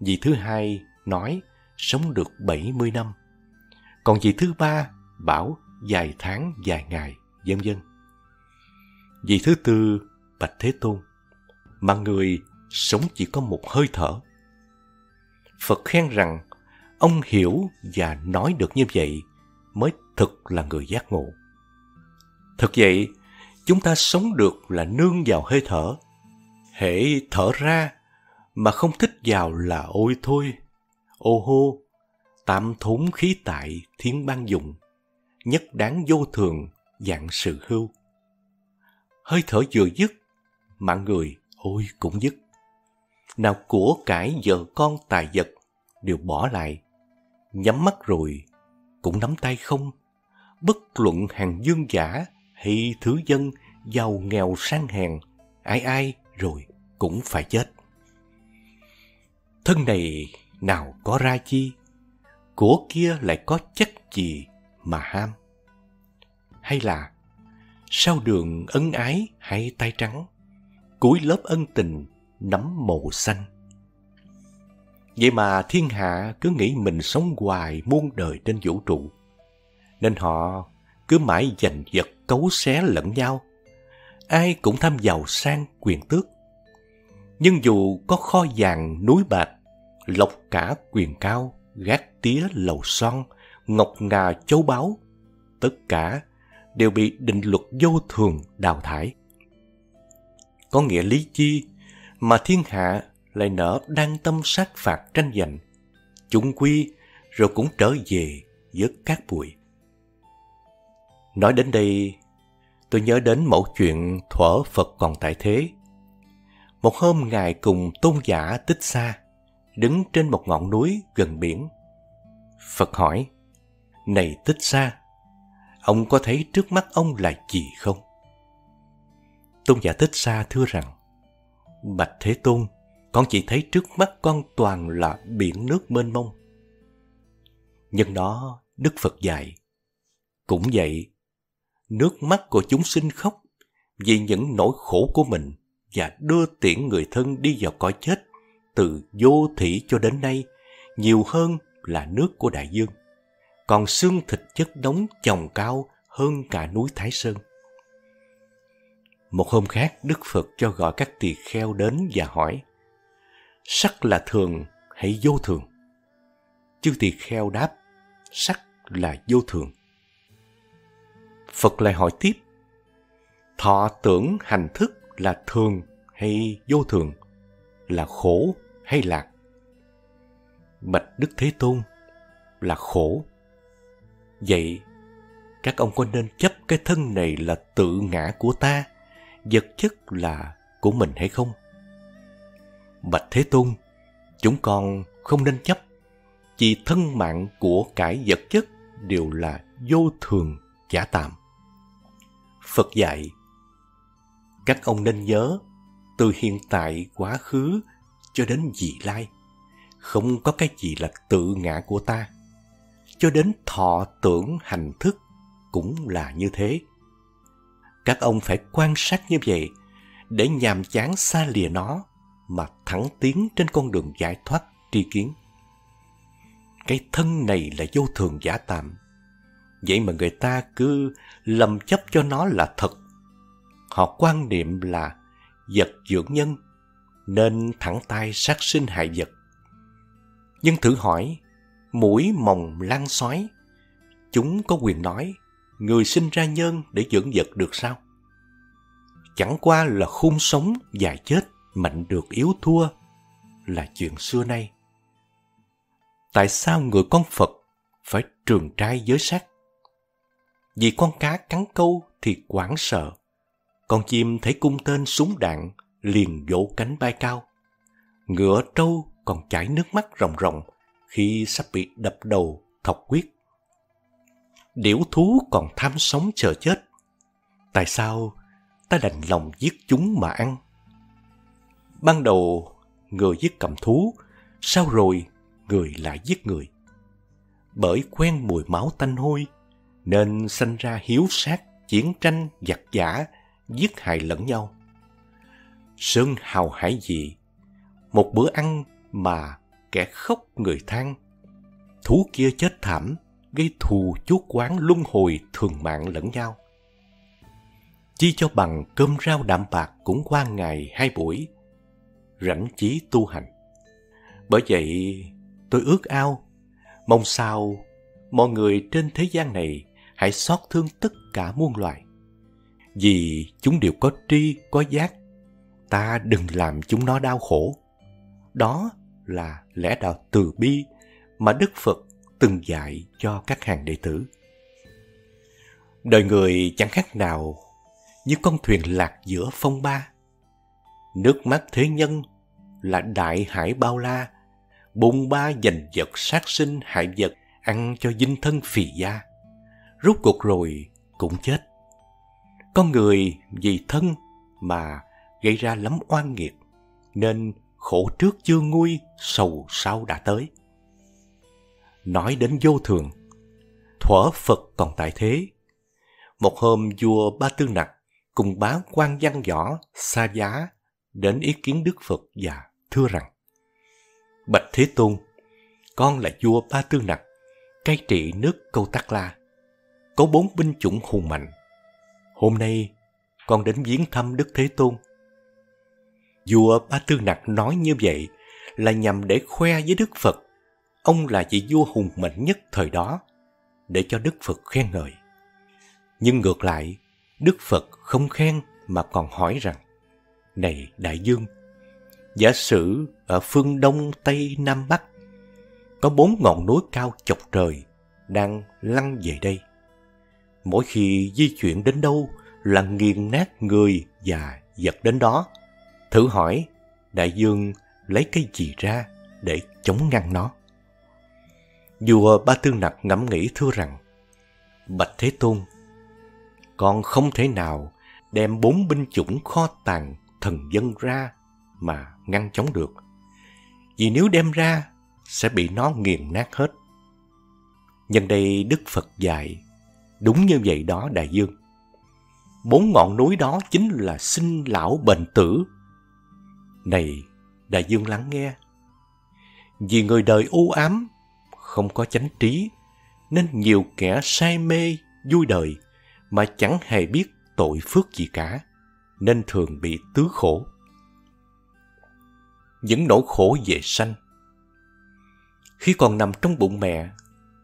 Vị thứ hai nói, sống được 70 năm. Còn vị thứ ba bảo vài tháng, vài ngày, vân vân. Vị thứ tư bạch Thế Tôn, mạng người sống chỉ có một hơi thở. Phật khen rằng, ông hiểu và nói được như vậy mới thực là người giác ngộ. Thật vậy, chúng ta sống được là nương vào hơi thở. Hễ thở ra mà không thích vào là ôi thôi, ô hô, tạm thốn khí tại thiên ban dụng, nhất đáng vô thường dạng sự hưu. Hơi thở vừa dứt, mạng người ôi cũng dứt. Nào của cải vợ con tài vật đều bỏ lại, nhắm mắt rồi cũng nắm tay không. Bất luận hàng dương giả hay thứ dân, giàu nghèo sang hèn, ai ai rồi cũng phải chết. Thân này nào có ra chi, của kia lại có chắc gì mà ham. Hay là sao đường ân ái hay tay trắng, cúi lớp ân tình nắm màu xanh. Vậy mà thiên hạ cứ nghĩ mình sống hoài muôn đời trên vũ trụ, nên họ cứ mãi giành giật cấu xé lẫn nhau. Ai cũng tham giàu sang quyền tước. Nhưng dù có kho vàng núi bạc, lộc cả quyền cao, gác tía lầu son, ngọc ngà châu báu, tất cả đều bị định luật vô thường đào thải. Có nghĩa lý chi mà thiên hạ lại nở đang tâm sát phạt tranh giành, chung quy rồi cũng trở về với cát bụi. Nói đến đây, tôi nhớ đến mẩu chuyện thuở Phật còn tại thế. Một hôm Ngài cùng tôn giả Tích Sa đứng trên một ngọn núi gần biển. Phật hỏi, này Tích Sa, ông có thấy trước mắt ông là gì không? Tôn giả Thích Sa thưa rằng: Bạch Thế Tôn, con chỉ thấy trước mắt con toàn là biển nước mênh mông. Nhân đó, Đức Phật dạy: Cũng vậy, nước mắt của chúng sinh khóc vì những nỗi khổ của mình và đưa tiễn người thân đi vào cõi chết từ vô thủy cho đến nay nhiều hơn là nước của đại dương, còn xương thịt chất đống chồng cao hơn cả núi Thái Sơn. Một hôm khác, Đức Phật cho gọi các tỳ kheo đến và hỏi: Sắc là thường hay vô thường? Chư tỳ kheo đáp: Sắc là vô thường. Phật lại hỏi tiếp: Thọ tưởng hành thức là thường hay vô thường, là khổ hay lạc? Bạch Đức Thế Tôn, là khổ. Vậy các ông có nên chấp cái thân này là tự ngã của ta, vật chất là của mình hay không? Bạch Thế Tôn, chúng con không nên chấp, vì thân mạng của cải vật chất đều là vô thường giả tạm. Phật dạy: Các ông nên nhớ, từ hiện tại quá khứ cho đến vị lai, không có cái gì là tự ngã của ta. Cho đến thọ tưởng hành thức cũng là như thế. Các ông phải quan sát như vậy để nhàm chán xa lìa nó mà thẳng tiến trên con đường giải thoát tri kiến. Cái thân này là vô thường giả tạm, vậy mà người ta cứ lầm chấp cho nó là thật. Họ quan niệm là vật dưỡng nhân, nên thẳng tay sát sinh hại vật. Nhưng thử hỏi, muỗi mòng lan sói, chúng có quyền nói người sinh ra nhân để dưỡng vật được sao? Chẳng qua là khung sống và chết, mạnh được yếu thua là chuyện xưa nay. Tại sao người con Phật phải trường trai giới sắc? Vì con cá cắn câu thì hoảng sợ, con chim thấy cung tên súng đạn liền vỗ cánh bay cao, ngựa trâu còn chảy nước mắt ròng ròng khi sắp bị đập đầu thọc huyết. Điểu thú còn tham sống chờ chết, tại sao ta đành lòng giết chúng mà ăn? Ban đầu người giết cầm thú, sao rồi người lại giết người? Bởi quen mùi máu tanh hôi nên sanh ra hiếu sát, chiến tranh, giặc giã, giết hại lẫn nhau. Sơn hào hải dị, một bữa ăn mà kẻ khóc người than, thú kia chết thảm, gây thù chuốc oán luân hồi thường mạng lẫn nhau. Chi cho bằng cơm rau đạm bạc cũng qua ngày hai buổi, rảnh chí tu hành. Bởi vậy tôi ước ao, mong sao mọi người trên thế gian này hãy xót thương tất cả muôn loài, vì chúng đều có tri, có giác. Ta đừng làm chúng nó đau khổ. Đó là lẽ đạo từ bi mà Đức Phật từng dạy cho các hàng đệ tử. Đời người chẳng khác nào như con thuyền lạc giữa phong ba. Nước mắt thế nhân là đại hải bao la, bôn ba giành vật, sát sinh hại vật, ăn cho dinh thân phì da, rốt cuộc rồi cũng chết. Con người vì thân mà gây ra lắm oan nghiệt, nên khổ trước chưa nguôi, sầu sau đã tới. Nói đến vô thường, thuở Phật còn tại thế, một hôm vua Ba Tư Nặc cùng bá quan văn võ xa giá đến ý kiến Đức Phật và thưa rằng: Bạch Thế Tôn, con là vua Ba Tư Nặc, cai trị nước Câu Tắc La, có 4 binh chủng hùng mạnh. Hôm nay con đến viếng thăm Đức Thế Tôn. Vua Ba Tư Nặc nói như vậy là nhằm để khoe với Đức Phật ông là vị vua hùng mạnh nhất thời đó, để cho Đức Phật khen ngợi. Nhưng ngược lại, Đức Phật không khen mà còn hỏi rằng: Này đại vương, giả sử ở phương Đông Tây Nam Bắc có 4 ngọn núi cao chọc trời đang lăn về đây. Mỗi khi di chuyển đến đâu là nghiền nát người và vật đến đó. Thử hỏi, đại vương lấy cái gì ra để chống ngăn nó? Vua Ba Tư Nặc ngẫm nghĩ thưa rằng: Bạch Thế Tôn, con không thể nào đem 4 binh chủng kho tàng thần dân ra mà ngăn chống được. Vì nếu đem ra, sẽ bị nó nghiền nát hết. Nhân đây Đức Phật dạy, đúng như vậy đó đại dương. 4 ngọn núi đó chính là sinh lão bệnh tử. Này, đại dương lắng nghe. Vì người đời u ám, không có chánh trí, nên nhiều kẻ say mê, vui đời, mà chẳng hề biết tội phước gì cả, nên thường bị tứ khổ. Những nỗi khổ về sanh. Khi còn nằm trong bụng mẹ,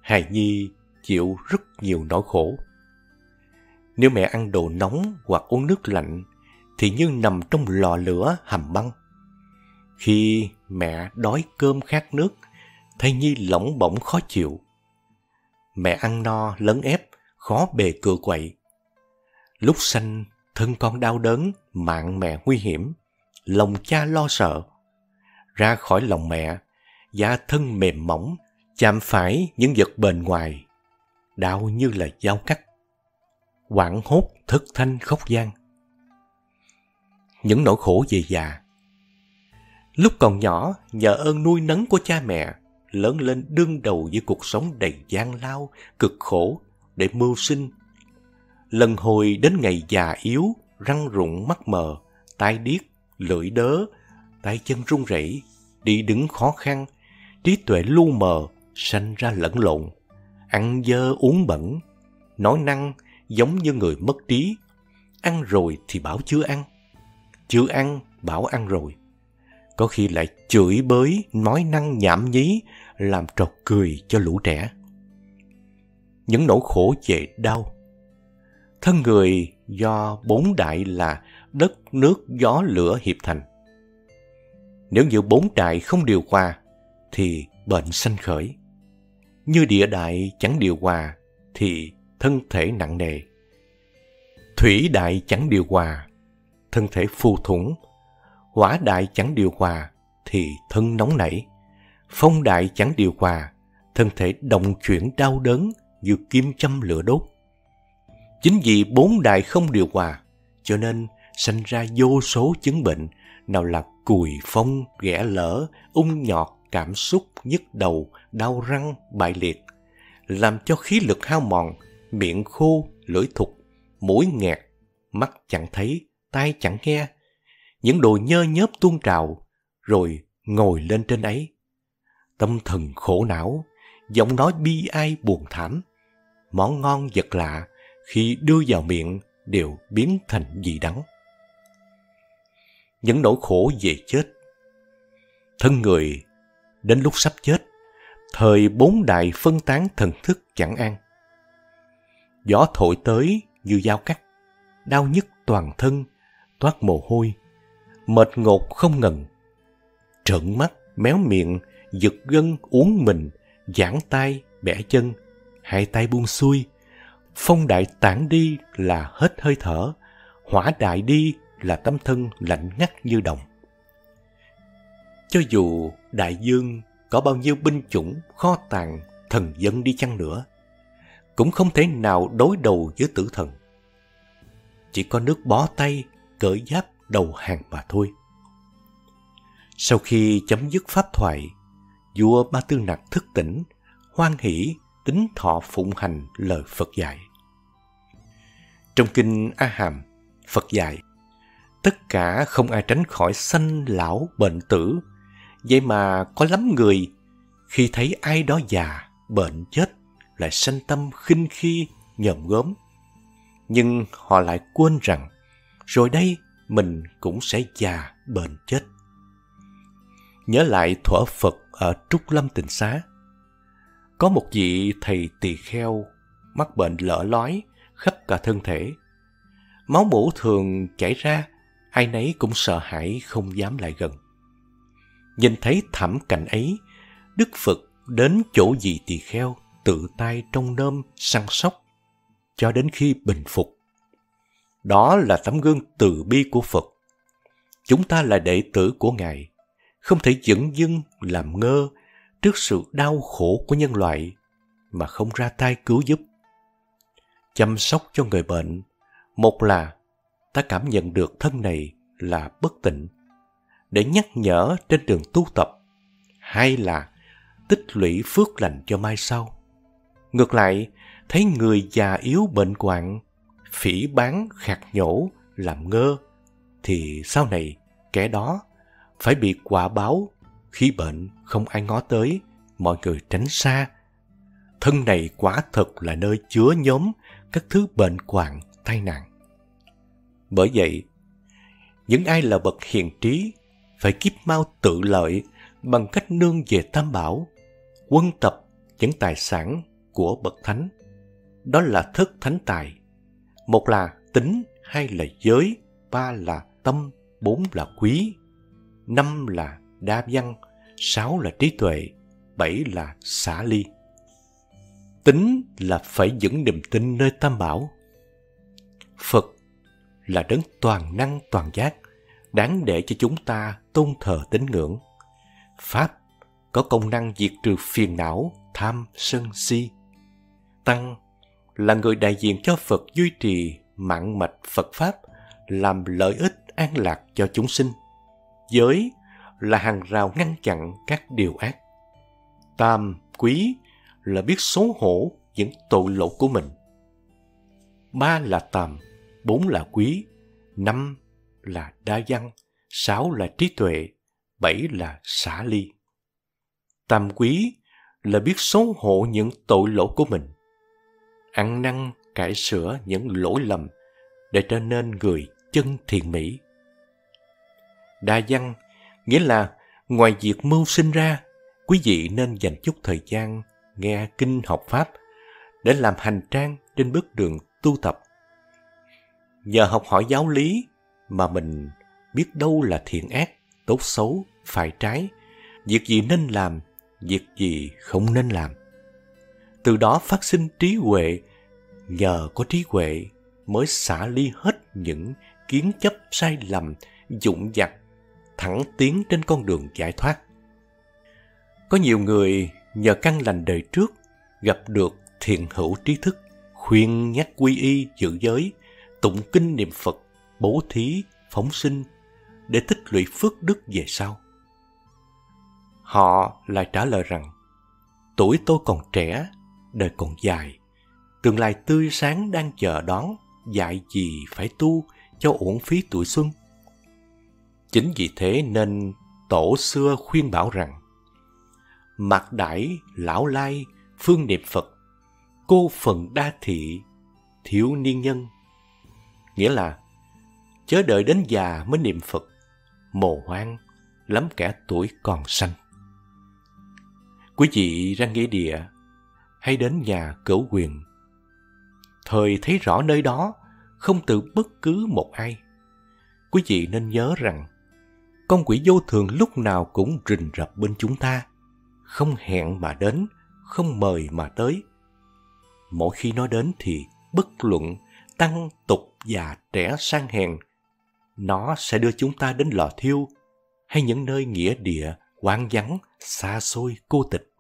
hài nhi chịu rất nhiều nỗi khổ. Nếu mẹ ăn đồ nóng hoặc uống nước lạnh, thì như nằm trong lò lửa hầm băng. Khi mẹ đói cơm khát nước, thai nhi lỏng bỏng khó chịu. Mẹ ăn no lấn ép, khó bề cựa quậy. Lúc sanh, thân con đau đớn, mạng mẹ nguy hiểm, lòng cha lo sợ. Ra khỏi lòng mẹ, da thân mềm mỏng, chạm phải những vật bên ngoài, đau như là dao cắt. Hoảng hốt thất thanh khóc gian. Những nỗi khổ về già. Lúc còn nhỏ, nhờ ơn nuôi nấng của cha mẹ, lớn lên đương đầu với cuộc sống đầy gian lao, cực khổ để mưu sinh. Lần hồi đến ngày già yếu, răng rụng mắt mờ, tai điếc, lưỡi đớ, tay chân run rẩy, đi đứng khó khăn, trí tuệ lu mờ, sanh ra lẫn lộn, ăn dơ uống bẩn, nói năng giống như người mất trí, ăn rồi thì bảo chưa ăn bảo ăn rồi. Có khi lại chửi bới, nói năng nhảm nhí, làm trò cười cho lũ trẻ. Những nỗi khổ về đau. Thân người do 4 đại là đất, nước, gió, lửa hiệp thành. Nếu như 4 đại không điều hòa, thì bệnh sanh khởi. Như địa đại chẳng điều hòa, thì thân thể nặng nề. Thủy đại chẳng điều hòa, thân thể phù thủng. Hỏa đại chẳng điều hòa, thì thân nóng nảy. Phong đại chẳng điều hòa, thân thể động chuyển đau đớn như kim châm lửa đốt. Chính vì 4 đại không điều hòa, cho nên sanh ra vô số chứng bệnh, nào là cùi phong, ghẻ lở, ung nhọt, cảm xúc, nhức đầu, đau răng, bại liệt, làm cho khí lực hao mòn, miệng khô, lưỡi thụt, mũi nghẹt, mắt chẳng thấy, tai chẳng nghe. Những đồ nhơ nhớp tuôn trào, rồi ngồi lên trên ấy. Tâm thần khổ não, giọng nói bi ai buồn thảm. Món ngon vật lạ, khi đưa vào miệng, đều biến thành vị đắng. Những nỗi khổ về chết. Thân người, đến lúc sắp chết, thời 4 đại phân tán thần thức chẳng an. Gió thổi tới như dao cắt, đau nhức toàn thân, toát mồ hôi. Mệt ngột không ngừng, trợn mắt, méo miệng, giật gân, uốn mình, giãn tay, bẻ chân, hai tay buông xuôi. Phong đại tản đi là hết hơi thở, hỏa đại đi là tấm thân lạnh ngắt như đồng. Cho dù đại dương có bao nhiêu binh chủng, kho tàng, thần dân đi chăng nữa, cũng không thể nào đối đầu với tử thần. Chỉ có nước bó tay, cởi giáp đầu hàng mà thôi. Sau khi chấm dứt pháp thoại, vua Ba Tư Nặc thức tỉnh, hoan hỷ tín thọ phụng hành lời Phật dạy. Trong kinh A Hàm, Phật dạy, tất cả không ai tránh khỏi sanh lão bệnh tử. Vậy mà có lắm người, khi thấy ai đó già, bệnh chết, lại sanh tâm khinh khi, nhòm gớm. Nhưng họ lại quên rằng, rồi đây mình cũng sẽ già bệnh chết. Nhớ lại thuở Phật ở Trúc Lâm Tịnh Xá, có một vị thầy tỳ kheo mắc bệnh lở lói khắp cả thân thể, máu mủ thường chảy ra, ai nấy cũng sợ hãi không dám lại gần. Nhìn thấy thảm cảnh ấy, Đức Phật đến chỗ vị tỳ kheo, tự tay trông nom săn sóc cho đến khi bình phục. Đó là tấm gương từ bi của Phật. Chúng ta là đệ tử của Ngài, không thể dửng dưng làm ngơ trước sự đau khổ của nhân loại mà không ra tay cứu giúp. Chăm sóc cho người bệnh, một là ta cảm nhận được thân này là bất tịnh, để nhắc nhở trên đường tu tập, hay là tích lũy phước lành cho mai sau. Ngược lại, thấy người già yếu bệnh hoạn, phỉ báng khạc nhổ, làm ngơ, thì sau này kẻ đó phải bị quả báo. Khi bệnh không ai ngó tới, mọi người tránh xa. Thân này quả thật là nơi chứa nhóm các thứ bệnh hoạn, tai nạn. Bởi vậy, những ai là bậc hiền trí phải kiếp mau tự lợi bằng cách nương về Tam Bảo, quân tập những tài sản của bậc thánh. Đó là thất thánh tài. Một là tính, hai là giới, ba là tâm, bốn là quý, năm là đa văn, sáu là trí tuệ, bảy là xả ly. Tính là phải vững niềm tin nơi Tam Bảo. Phật là đấng toàn năng toàn giác, đáng để cho chúng ta tôn thờ tín ngưỡng. Pháp có công năng diệt trừ phiền não, tham, sân, si. Tăng là người đại diện cho Phật duy trì mạng mạch Phật Pháp, làm lợi ích an lạc cho chúng sinh. Giới là hàng rào ngăn chặn các điều ác. Tam quý là biết xấu hổ những tội lỗi của mình. Ba là tàm, bốn là quý, năm là đa văn, sáu là trí tuệ, bảy là xả ly. Tam quý là biết xấu hổ những tội lỗi của mình, ăn năn cải sửa những lỗi lầm để trở nên người chân thiện mỹ. Đa văn nghĩa là ngoài việc mưu sinh ra, quý vị nên dành chút thời gian nghe kinh học Pháp để làm hành trang trên bước đường tu tập. Nhờ học hỏi giáo lý mà mình biết đâu là thiện ác, tốt xấu, phải trái, việc gì nên làm, việc gì không nên làm. Từ đó phát sinh trí huệ, nhờ có trí huệ mới xả ly hết những kiến chấp sai lầm, dũng dặt, thẳng tiến trên con đường giải thoát. Có nhiều người nhờ căn lành đời trước gặp được thiện hữu trí thức, khuyên nhắc quy y, giữ giới, tụng kinh niệm Phật, bố thí, phóng sinh để tích lũy phước đức về sau. Họ lại trả lời rằng, tuổi tôi còn trẻ, đời còn dài, tương lai tươi sáng đang chờ đón, dạy gì phải tu cho uổng phí tuổi xuân. Chính vì thế nên tổ xưa khuyên bảo rằng, mặc đãi lão lai phương niệm Phật, cô phần đa thị thiếu niên nhân. Nghĩa là chớ đợi đến già mới niệm Phật, mồ hoang lắm kẻ tuổi còn xanh. Quý vị ra nghĩa địa hay đến nhà Cửu Quyền, thời thấy rõ nơi đó không từ bất cứ một ai. Quý vị nên nhớ rằng con quỷ vô thường lúc nào cũng rình rập bên chúng ta, không hẹn mà đến, không mời mà tới. Mỗi khi nó đến thì bất luận tăng, tục, già, trẻ, sang hèn, nó sẽ đưa chúng ta đến lò thiêu hay những nơi nghĩa địa hoang vắng, xa xôi, cô tịch.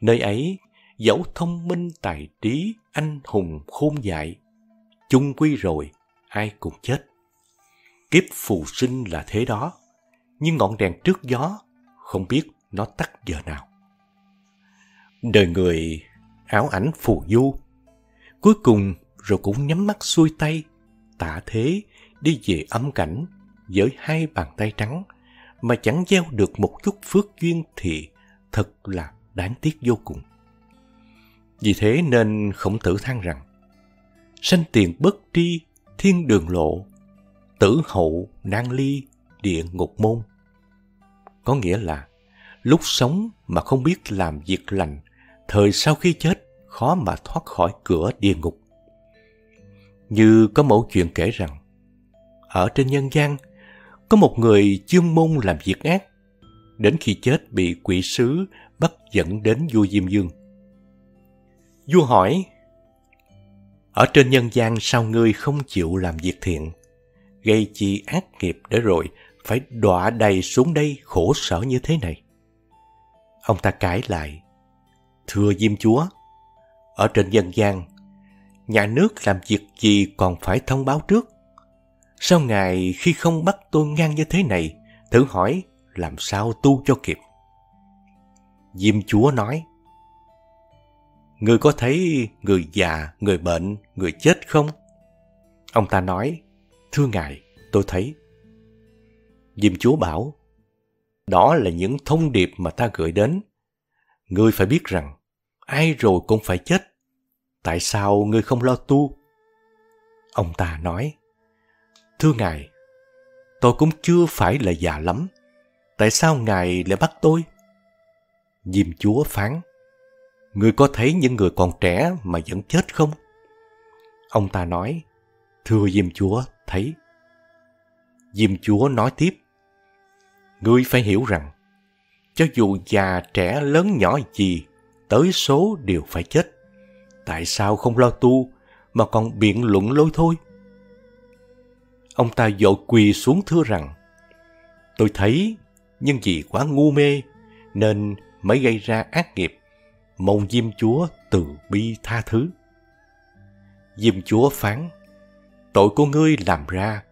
Nơi ấy dẫu thông minh, tài trí, anh hùng, khôn dại, chung quy rồi ai cũng chết. Kiếp phù sinh là thế đó, nhưng ngọn đèn trước gió không biết nó tắt giờ nào. Đời người ảo ảnh phù du, cuối cùng rồi cũng nhắm mắt xuôi tay, tạ thế đi về âm cảnh với hai bàn tay trắng mà chẳng gieo được một chút phước duyên thì thật là đáng tiếc vô cùng. Vì thế nên Khổng Tử than rằng, sanh tiền bất tri thiên đường lộ, tử hậu nan ly địa ngục môn. Có nghĩa là lúc sống mà không biết làm việc lành, thời sau khi chết khó mà thoát khỏi cửa địa ngục. Như có mẫu chuyện kể rằng, ở trên nhân gian có một người chuyên môn làm việc ác, đến khi chết bị quỷ sứ bắt dẫn đến vua Diêm Vương. Vua hỏi, ở trên nhân gian sao ngươi không chịu làm việc thiện, gây chi ác nghiệp để rồi phải đọa đầy xuống đây khổ sở như thế này? Ông ta cãi lại, thưa Diêm Chúa, ở trên nhân gian, nhà nước làm việc gì còn phải thông báo trước, Sao Ngài khi không bắt tôi ngang như thế này, thử hỏi làm sao tu cho kịp? Diêm Chúa nói, người có thấy người già, người bệnh, người chết không? Ông ta nói, thưa Ngài, tôi thấy. Diêm Chúa bảo, đó là những thông điệp mà ta gửi đến. Ngươi phải biết rằng, ai rồi cũng phải chết. Tại sao ngươi không lo tu? Ông ta nói, thưa Ngài, tôi cũng chưa phải là già lắm. Tại sao Ngài lại bắt tôi? Diêm Chúa phán, ngươi có thấy những người còn trẻ mà vẫn chết không? Ông ta nói, thưa Diêm Chúa, thấy. Diêm Chúa nói tiếp, ngươi phải hiểu rằng, cho dù già, trẻ, lớn, nhỏ gì, tới số đều phải chết. Tại sao không lo tu mà còn biện luận lôi thôi? Ông ta vội quỳ xuống thưa rằng, tôi thấy, nhưng vì quá ngu mê, nên mới gây ra ác nghiệp, mong Diêm Chúa từ bi tha thứ. Diêm Chúa phán, tội của ngươi làm ra,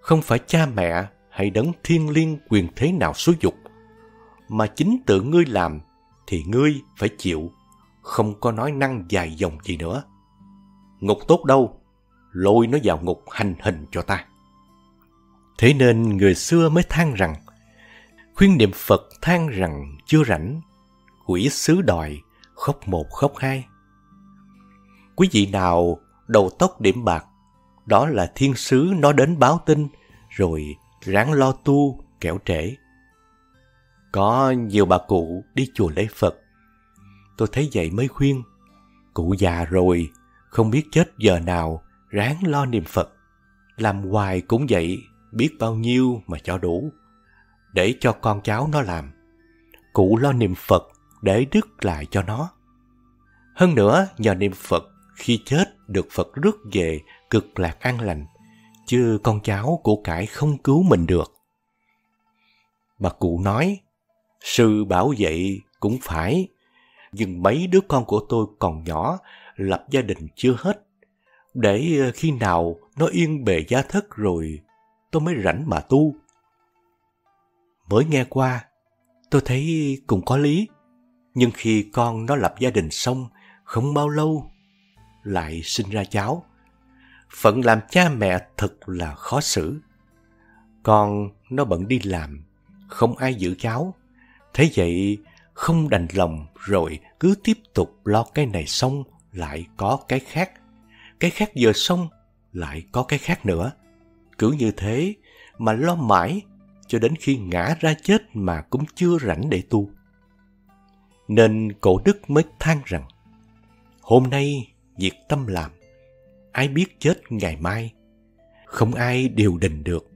không phải cha mẹ hay đấng thiên liêng quyền thế nào xúi dục, mà chính tự ngươi làm thì ngươi phải chịu, không có nói năng dài dòng gì nữa. Ngục tốt đâu, lôi nó vào ngục hành hình cho ta. Thế nên người xưa mới than rằng, khuyên niệm Phật than rằng chưa rảnh, quỷ sứ đòi, khóc một khóc hai. Quý vị nào đầu tóc điểm bạc, đó là thiên sứ nó đến báo tin, rồi ráng lo tu kẻo trễ. Có nhiều bà cụ đi chùa lễ Phật, tôi thấy vậy mới khuyên, cụ già rồi, không biết chết giờ nào, ráng lo niệm Phật. Làm hoài cũng vậy, biết bao nhiêu mà cho đủ, để cho con cháu nó làm. Cụ lo niệm Phật để đức lại cho nó. Hơn nữa, nhờ niệm Phật, khi chết được Phật rước về cực lạc an lành, chứ con cháu của cải không cứu mình được. Bà cụ nói, sư bảo vậy cũng phải, nhưng mấy đứa con của tôi còn nhỏ, lập gia đình chưa hết. Để khi nào nó yên bề gia thất rồi, tôi mới rảnh mà tu. Mới nghe qua, tôi thấy cũng có lý, nhưng khi con nó lập gia đình xong, không bao lâu lại sinh ra cháu. Phận làm cha mẹ thật là khó xử. Con nó bận đi làm, không ai giữ cháu. Thế vậy không đành lòng, rồi cứ tiếp tục lo cái này xong lại có cái khác. Cái khác vừa xong lại có cái khác nữa. Cứ như thế mà lo mãi cho đến khi ngã ra chết mà cũng chưa rảnh để tu. Nên cổ đức mới than rằng, hôm nay việc tâm làm, ai biết chết ngày mai, không ai điều đình được,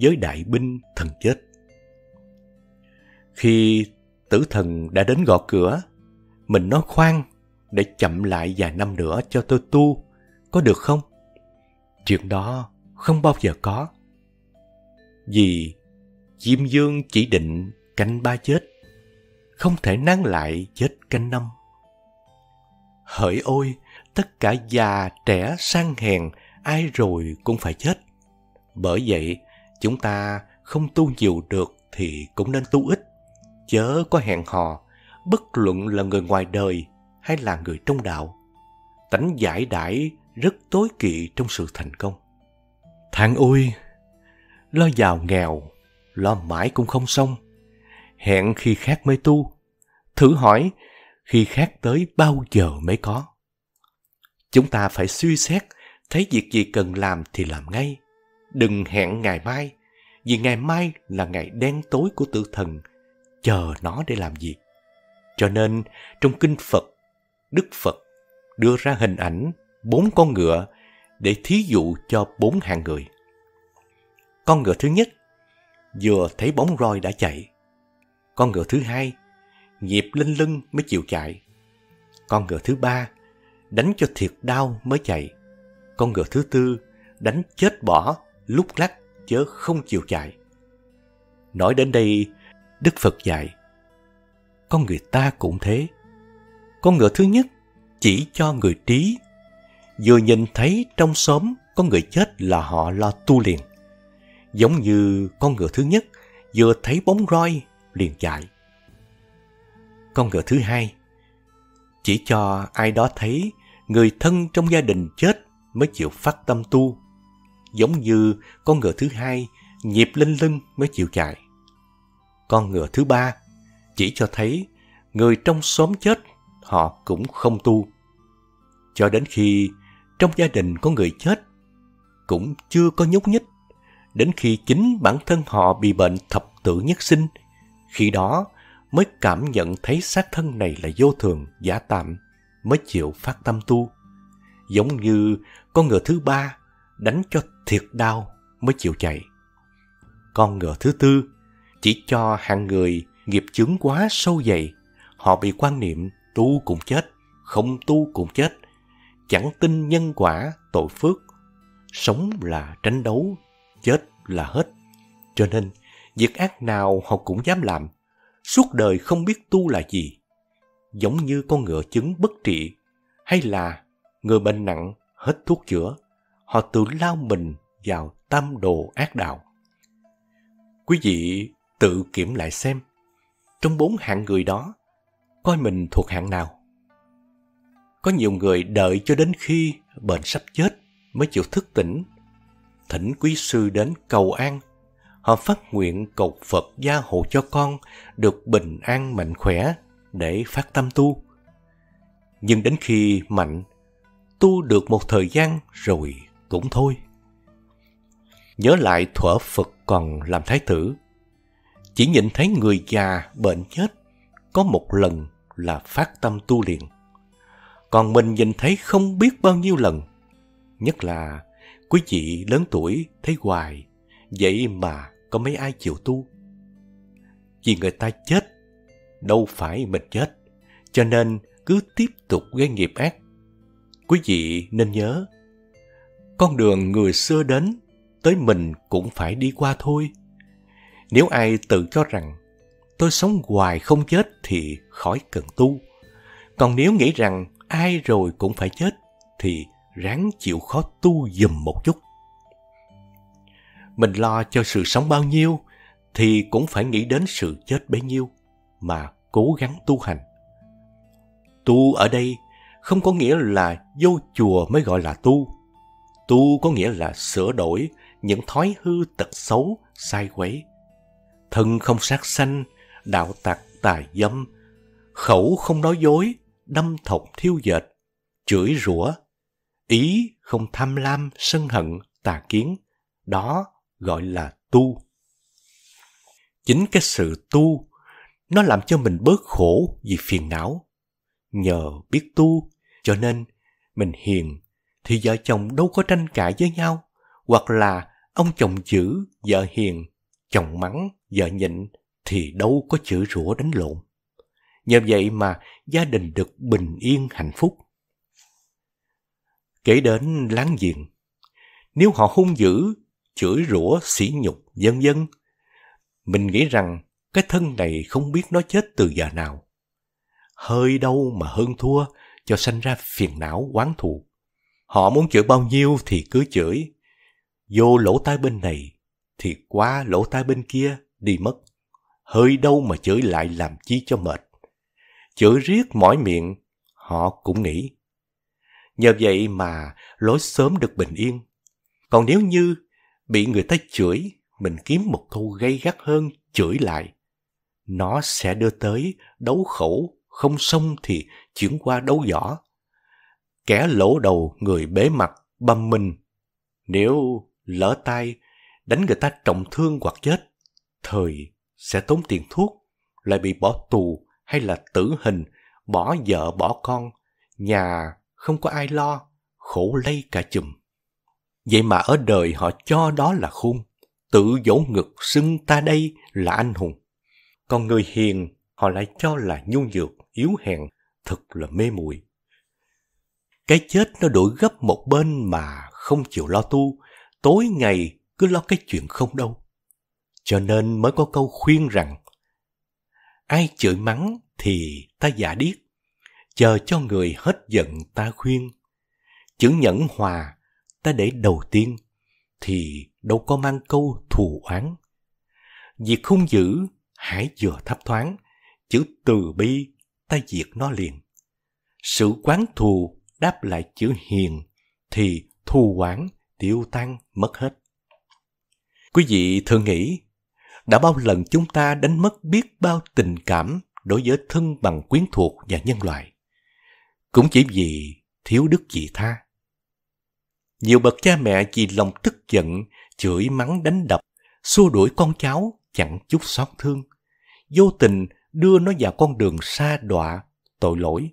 với đại binh thần chết. Khi tử thần đã đến gõ cửa, mình nói khoan, để chậm lại vài năm nữa cho tôi tu, có được không? Chuyện đó không bao giờ có. Vì Diêm Vương chỉ định canh ba chết, không thể nán lại chết canh năm. Hỡi ôi, tất cả già, trẻ, sang hèn, ai rồi cũng phải chết. Bởi vậy, chúng ta không tu nhiều được thì cũng nên tu ít, chớ có hẹn hò, bất luận là người ngoài đời hay là người trong đạo. Tánh giải đãi rất tối kỵ trong sự thành công. Than ôi, lo giàu nghèo, lo mãi cũng không xong. Hẹn khi khác mới tu, thử hỏi khi khác tới bao giờ mới có. Chúng ta phải suy xét, thấy việc gì cần làm thì làm ngay. Đừng hẹn ngày mai, vì ngày mai là ngày đen tối của tử thần, chờ nó để làm gì. Cho nên, trong Kinh Phật, Đức Phật đưa ra hình ảnh 4 con ngựa để thí dụ cho 4 hạng người. Con ngựa thứ nhất, vừa thấy bóng roi đã chạy. Con ngựa thứ hai, nhịp lên lưng mới chịu chạy. Con ngựa thứ ba, đánh cho thiệt đau mới chạy. Con ngựa thứ tư, đánh chết bỏ, lúc lắc chớ không chịu chạy. Nói đến đây, Đức Phật dạy, con người ta cũng thế. Con ngựa thứ nhất chỉ cho người trí, vừa nhìn thấy trong xóm Con người chết là họ lo tu liền. Giống như con ngựa thứ nhất vừa thấy bóng roi liền chạy. Con ngựa thứ hai chỉ cho ai đó thấy người thân trong gia đình chết mới chịu phát tâm tu. Giống như con ngựa thứ hai nhịp lên lưng mới chịu chạy. Con ngựa thứ ba chỉ cho thấy người trong xóm chết họ cũng không tu. Cho đến khi trong gia đình có người chết cũng chưa có nhúc nhích, đến khi chính bản thân họ bị bệnh thập tử nhất sinh, khi đó mới cảm nhận thấy xác thân này là vô thường, giả tạm, mới chịu phát tâm tu. Giống như con ngựa thứ ba đánh cho thiệt đau mới chịu chạy. Con ngựa thứ tư chỉ cho hạng người nghiệp chướng quá sâu dày, họ bị quan niệm tu cũng chết, không tu cũng chết, chẳng tin nhân quả tội phước, sống là tranh đấu, chết là hết. Cho nên việc ác nào họ cũng dám làm, suốt đời không biết tu là gì. Giống như con ngựa chứng bất trị, hay là người bệnh nặng hết thuốc chữa, họ tự lao mình vào tam đồ ác đạo. Quý vị tự kiểm lại xem, trong bốn hạng người đó, coi mình thuộc hạng nào. Có nhiều người đợi cho đến khi bệnh sắp chết mới chịu thức tỉnh, thỉnh quý sư đến cầu an. Họ phát nguyện cầu Phật gia hộ cho con được bình an mạnh khỏe để phát tâm tu. Nhưng đến khi mạnh, tu được một thời gian rồi cũng thôi. Nhớ lại thuở Phật còn làm thái tử, chỉ nhìn thấy người già bệnh chết có một lần là phát tâm tu liền. Còn mình nhìn thấy không biết bao nhiêu lần. Nhất là quý vị lớn tuổi thấy hoài, vậy mà có mấy ai chịu tu. Vì người ta chết, đâu phải mình chết, cho nên cứ tiếp tục gây nghiệp ác. Quý vị nên nhớ, con đường người xưa đến, tới mình cũng phải đi qua thôi. Nếu ai tự cho rằng tôi sống hoài không chết thì khỏi cần tu. Còn nếu nghĩ rằng ai rồi cũng phải chết thì ráng chịu khó tu dùm một chút. Mình lo cho sự sống bao nhiêu thì cũng phải nghĩ đến sự chết bấy nhiêu mà cố gắng tu hành. Tu ở đây không có nghĩa là vô chùa mới gọi là tu. Tu có nghĩa là sửa đổi những thói hư tật xấu, sai quấy. Thân không sát sanh, đạo tặc tà dâm, khẩu không nói dối, đâm thọc thiêu dệt, chửi rủa, ý không tham lam, sân hận, tà kiến. Đó gọi là tu. Chính cái sự tu, nó làm cho mình bớt khổ vì phiền não. Nhờ biết tu, cho nên mình hiền, thì vợ chồng đâu có tranh cãi với nhau, hoặc là ông chồng chữ, vợ hiền, chồng mắng, vợ nhịn, thì đâu có chửi rủa đánh lộn. Nhờ vậy mà gia đình được bình yên hạnh phúc. Kể đến láng giềng, nếu họ hung dữ, chửi rủa, sỉ nhục, vân vân, mình nghĩ rằng cái thân này không biết nó chết từ giờ nào. Hơi đâu mà hơn thua cho sanh ra phiền não oán thù. Họ muốn chửi bao nhiêu thì cứ chửi, vô lỗ tai bên này thì qua lỗ tai bên kia đi mất. Hơi đâu mà chửi lại làm chi cho mệt. Chửi riết mỏi miệng, họ cũng nghĩ. Nhờ vậy mà lối sớm được bình yên. Còn nếu như bị người ta chửi, mình kiếm một câu gay gắt hơn chửi lại. Nó sẽ đưa tới đấu khẩu, không xong thì chuyển qua đấu võ. Kẻ lỗ đầu người bế mặt, băm mình. Nếu lỡ tay, đánh người ta trọng thương hoặc chết, thời sẽ tốn tiền thuốc, lại bị bỏ tù hay là tử hình, bỏ vợ bỏ con, nhà không có ai lo, khổ lây cả chùm. Vậy mà ở đời họ cho đó là khôn, tự vỗ ngực xưng ta đây là anh hùng. Còn người hiền họ lại cho là nhu nhược, yếu hèn, thật là mê muội. Cái chết nó đổi gấp một bên mà không chịu lo tu, tối ngày cứ lo cái chuyện không đâu. Cho nên mới có câu khuyên rằng, ai chửi mắng thì ta giả điếc, chờ cho người hết giận ta khuyên. Chữ nhẫn hòa ta để đầu tiên thì đâu có mang câu thù oán. Việc hung dữ hãy vừa thấp thoáng, chữ từ bi ta diệt nó liền. Sự quán thù đáp lại chữ hiền thì thù oán tiêu tan mất hết. Quý vị thường nghĩ, đã bao lần chúng ta đánh mất biết bao tình cảm đối với thân bằng quyến thuộc và nhân loại, cũng chỉ vì thiếu đức vị tha. Nhiều bậc cha mẹ vì lòng tức giận, chửi mắng đánh đập, xua đuổi con cháu chẳng chút xót thương, vô tình đưa nó vào con đường sa đọa, tội lỗi.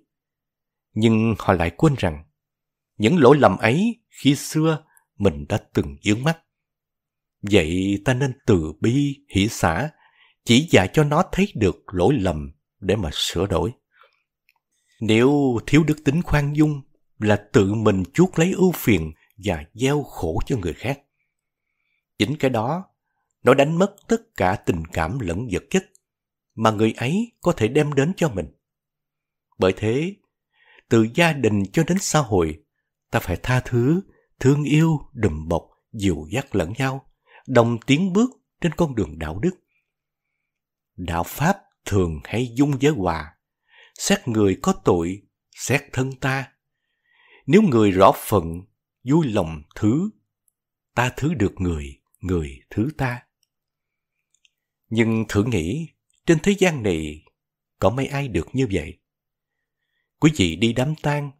Nhưng họ lại quên rằng, những lỗi lầm ấy khi xưa mình đã từng vướng mắc. Vậy ta nên từ bi, hỷ xả, chỉ dạy cho nó thấy được lỗi lầm để mà sửa đổi. Nếu thiếu đức tính khoan dung là tự mình chuốc lấy ưu phiền và gieo khổ cho người khác. Chính cái đó, nó đánh mất tất cả tình cảm lẫn vật chất mà người ấy có thể đem đến cho mình. Bởi thế, từ gia đình cho đến xã hội, ta phải tha thứ, thương yêu, đùm bọc, dìu dắt lẫn nhau, đồng tiến bước trên con đường đạo đức. Đạo Pháp thường hay dung với hòa, xét người có tội, xét thân ta. Nếu người rõ phận, vui lòng thứ, ta thứ được người, người thứ ta. Nhưng thử nghĩ, trên thế gian này, có mấy ai được như vậy? Quý vị đi đám tang,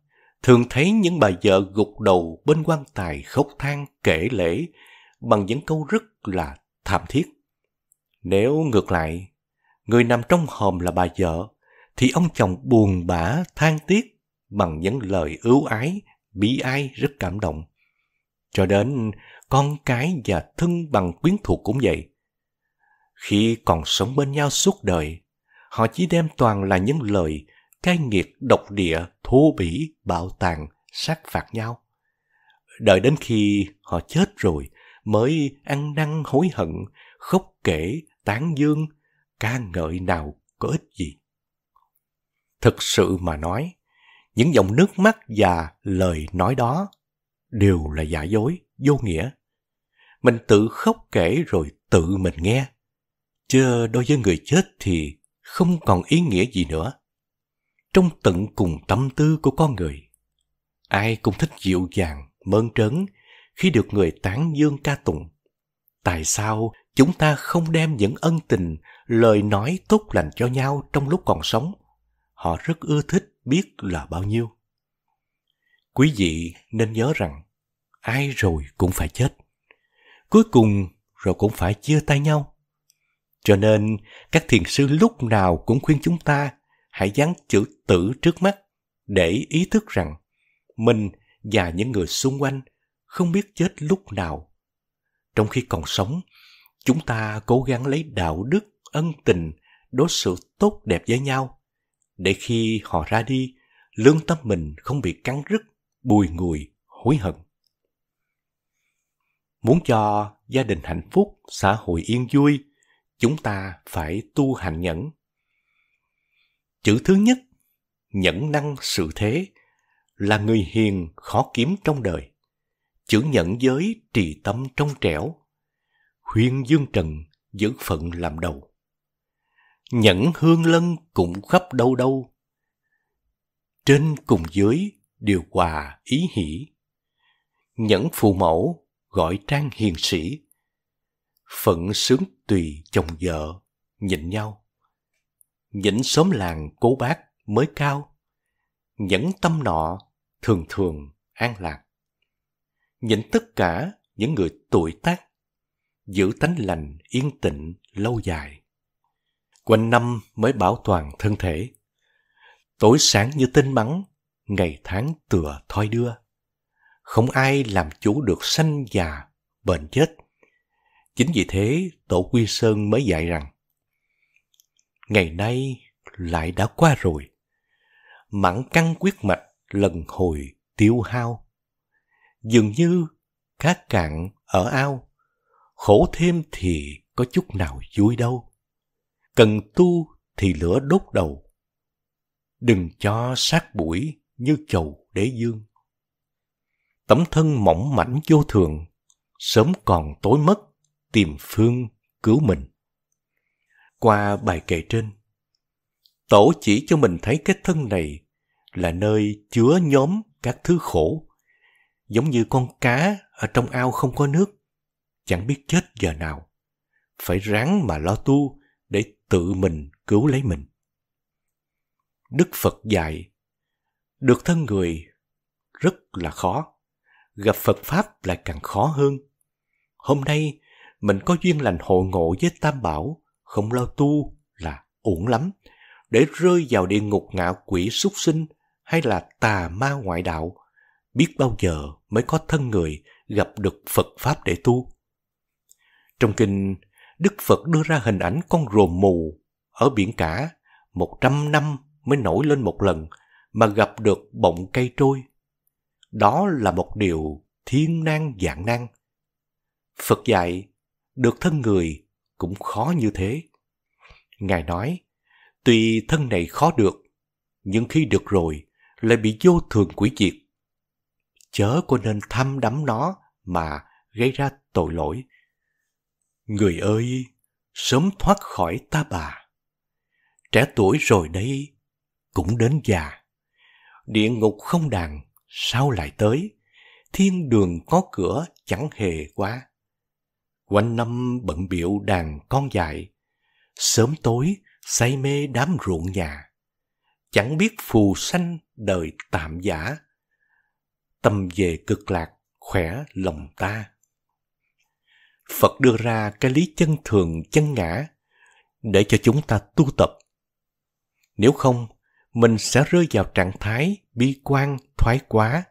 thường thấy những bà vợ gục đầu bên quan tài khóc than kể lể bằng những câu rất là thảm thiết. Nếu ngược lại, người nằm trong hòm là bà vợ, thì ông chồng buồn bã than tiếc bằng những lời ưu ái, bi ai rất cảm động. Cho đến con cái và thân bằng quyến thuộc cũng vậy. Khi còn sống bên nhau suốt đời, họ chỉ đem toàn là những lời cay nghiệt, độc địa, thô bỉ, bạo tàn, sát phạt nhau. Đợi đến khi họ chết rồi mới ăn năn hối hận, khóc kể, tán dương, ca ngợi nào có ích gì. Thực sự mà nói, những dòng nước mắt và lời nói đó đều là giả dối, vô nghĩa. Mình tự khóc kể rồi tự mình nghe, chứ đối với người chết thì không còn ý nghĩa gì nữa. Trong tận cùng tâm tư của con người, ai cũng thích dịu dàng, mơn trớn khi được người tán dương ca tụng. Tại sao chúng ta không đem những ân tình, lời nói tốt lành cho nhau trong lúc còn sống? Họ rất ưa thích biết là bao nhiêu. Quý vị nên nhớ rằng, ai rồi cũng phải chết. Cuối cùng rồi cũng phải chia tay nhau. Cho nên, các thiền sư lúc nào cũng khuyên chúng ta hãy dán chữ tử trước mắt để ý thức rằng mình và những người xung quanh không biết chết lúc nào. Trong khi còn sống, chúng ta cố gắng lấy đạo đức, ân tình, đối xử tốt đẹp với nhau, để khi họ ra đi, lương tâm mình không bị cắn rứt, bùi ngùi, hối hận. Muốn cho gia đình hạnh phúc, xã hội yên vui, chúng ta phải tu hành nhẫn. Chữ thứ nhất, nhẫn năng sự thế, là người hiền khó kiếm trong đời. Chữ nhẫn giới trì tâm trong trẻo, khuyên dương trần giữ phận làm đầu. Nhẫn hương lân cũng khắp đâu đâu, trên cùng dưới đều hòa ý hỷ. Nhẫn phụ mẫu gọi trang hiền sĩ, phận sướng tùy chồng vợ nhịn nhau. Nhẫn xóm làng cố bác mới cao, nhẫn tâm nọ thường thường an lạc. Nhẫn tất cả những người tuổi tác, giữ tánh lành yên tịnh lâu dài. Quanh năm mới bảo toàn thân thể, tối sáng như tên bắn, ngày tháng tựa thoi đưa. Không ai làm chủ được sanh già, bệnh chết. Chính vì thế Tổ Quy Sơn mới dạy rằng, ngày nay lại đã qua rồi, mãn căn huyết mạch lần hồi tiêu hao. Dường như cá cạn ở ao, khổ thêm thì có chút nào vui đâu. Cần tu thì lửa đốt đầu, đừng cho sát buổi như chầu đế dương. tấm thân mỏng mảnh vô thường, sớm còn tối mất, tìm phương cứu mình. Qua bài kệ trên, Tổ chỉ cho mình thấy cái thân này là nơi chứa nhóm các thứ khổ, giống như con cá ở trong ao không có nước, chẳng biết chết giờ nào, phải ráng mà lo tu để tự mình cứu lấy mình. Đức Phật dạy, được thân người rất là khó, gặp Phật Pháp lại càng khó hơn. Hôm nay mình có duyên lành hội ngộ với Tam Bảo, không lo tu là uổng lắm, để rơi vào địa ngục ngạ quỷ súc sinh hay là tà ma ngoại đạo, biết bao giờ mới có thân người gặp được Phật Pháp để tu. Trong kinh, Đức Phật đưa ra hình ảnh con rùa mù ở biển cả, 100 năm mới nổi lên một lần mà gặp được bọng cây trôi. Đó là một điều thiên nan vạn nan. Phật dạy, được thân người cũng khó như thế. Ngài nói, tuy thân này khó được, nhưng khi được rồi lại bị vô thường quỷ diệt. Chớ có nên thăm đắm nó mà gây ra tội lỗi. Người ơi, sớm thoát khỏi ta bà. Trẻ tuổi rồi đây, cũng đến già. Địa ngục không đàn, sao lại tới? Thiên đường có cửa chẳng hề qua. Quanh năm bận bịu đàn con dại, sớm tối say mê đám ruộng nhà. Chẳng biết phù sanh đời tạm giả, tâm về cực lạc khỏe lòng ta. Phật đưa ra cái lý chân thường chân ngã để cho chúng ta tu tập. Nếu không, mình sẽ rơi vào trạng thái bi quan thoái quá.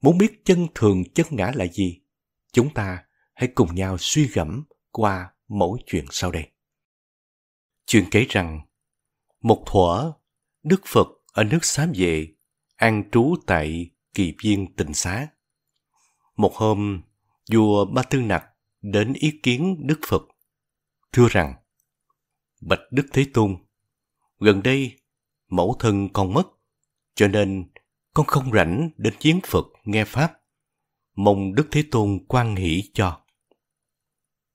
Muốn biết chân thường chân ngã là gì, chúng ta hãy cùng nhau suy gẫm qua mẫu chuyện sau đây. Chuyện kể rằng, một thuở, Đức Phật ở nước Xá Vệ an trú tại Kỳ Viên Tịnh Xá. Một hôm, vua Ba Tư Nặc đến ý kiến Đức Phật, thưa rằng, bạch Đức Thế Tôn, gần đây mẫu thân con mất, cho nên con không rảnh đến viếng Phật nghe Pháp, mong Đức Thế Tôn quan hỷ cho.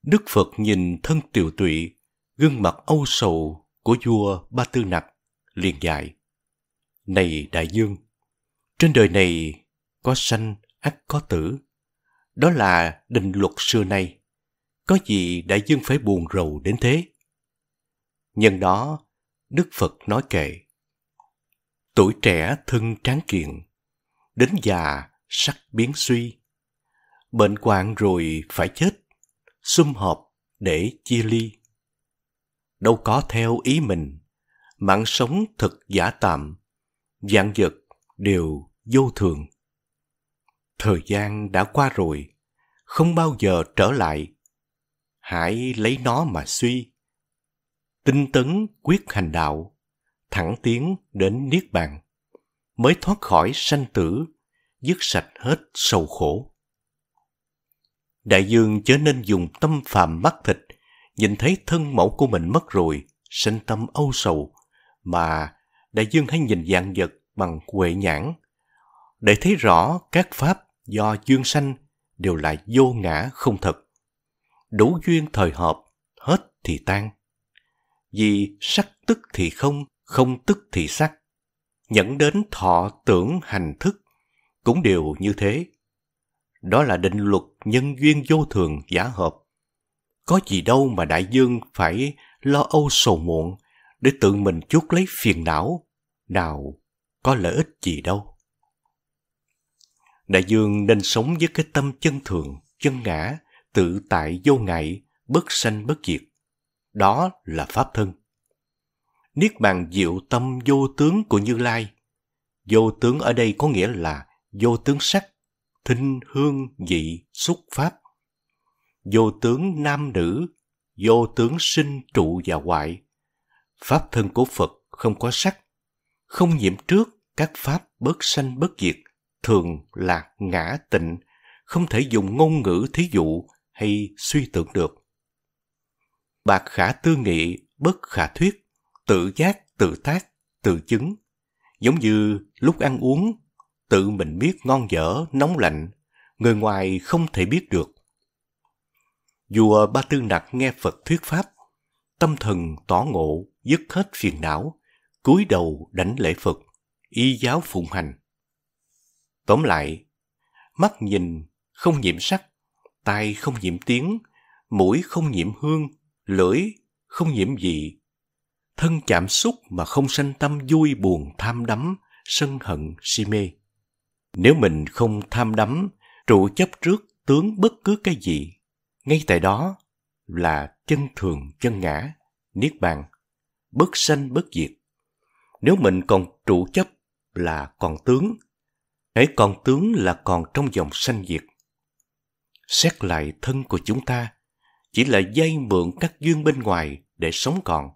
Đức Phật nhìn thân tiều tụy, gương mặt âu sầu của vua Ba Tư Nặc, liền dạy, này đại vương, trên đời này có sanh ắt có tử, đó là định luật xưa nay, có gì đại vương phải buồn rầu đến thế. Nhân đó, Đức Phật nói kệ, tuổi trẻ thân tráng kiện, đến già sắc biến suy, bệnh hoạn rồi phải chết, sum họp để chia ly. Đâu có theo ý mình, mạng sống thật giả tạm, vạn vật đều vô thường. Thời gian đã qua rồi, không bao giờ trở lại, hãy lấy nó mà suy. Tinh tấn quyết hành đạo, thẳng tiến đến niết bàn, mới thoát khỏi sanh tử, dứt sạch hết sầu khổ. Đại dương chớ nên dùng tâm phàm mắt thịt, nhìn thấy thân mẫu của mình mất rồi, sanh tâm âu sầu, mà đại dương hãy nhìn vạn vật bằng huệ nhãn, để thấy rõ các pháp do duyên sanh đều là vô ngã không thật. Đủ duyên thời hợp, hết thì tan. Vì sắc tức thì không, không tức thì sắc. Nhẫn đến thọ tưởng hành thức cũng đều như thế. Đó là định luật nhân duyên vô thường giả hợp. Có gì đâu mà đại dương phải lo âu sầu muộn để tự mình chuốc lấy phiền não, nào có lợi ích gì đâu. Đại dương nên sống với cái tâm chân thường, chân ngã, tự tại vô ngại, bất sanh bất diệt. Đó là Pháp thân. Niết bàn diệu tâm vô tướng của Như Lai. Vô tướng ở đây có nghĩa là vô tướng sắc, thinh hương vị xúc pháp. Vô tướng nam nữ, vô tướng sinh trụ và hoại. Pháp thân của Phật không có sắc, không nhiễm trước các pháp bất sanh bất diệt, thường là ngã tịnh, không thể dùng ngôn ngữ thí dụ hay suy tưởng được. Bạc khả tư nghị, bất khả thuyết, tự giác, tự tác, tự chứng. Giống như lúc ăn uống, tự mình biết ngon dở, nóng lạnh, người ngoài không thể biết được. Vua Ba Tư Nặc nghe Phật thuyết pháp, tâm thần tỏ ngộ, dứt hết phiền não, cúi đầu đảnh lễ Phật, y giáo phụng hành. Tóm lại, mắt nhìn không nhiễm sắc, tai không nhiễm tiếng, mũi không nhiễm hương, lưỡi không nhiễm vị, thân chạm xúc mà không sanh tâm vui buồn tham đắm, sân hận si mê. Nếu mình không tham đắm, trụ chấp trước tướng bất cứ cái gì, ngay tại đó là chân thường chân ngã, niết bàn, bất sanh bất diệt. Nếu mình còn trụ chấp là còn tướng, hễ còn tướng là còn trong vòng sanh diệt. Xét lại thân của chúng ta, chỉ là vay mượn các duyên bên ngoài để sống còn.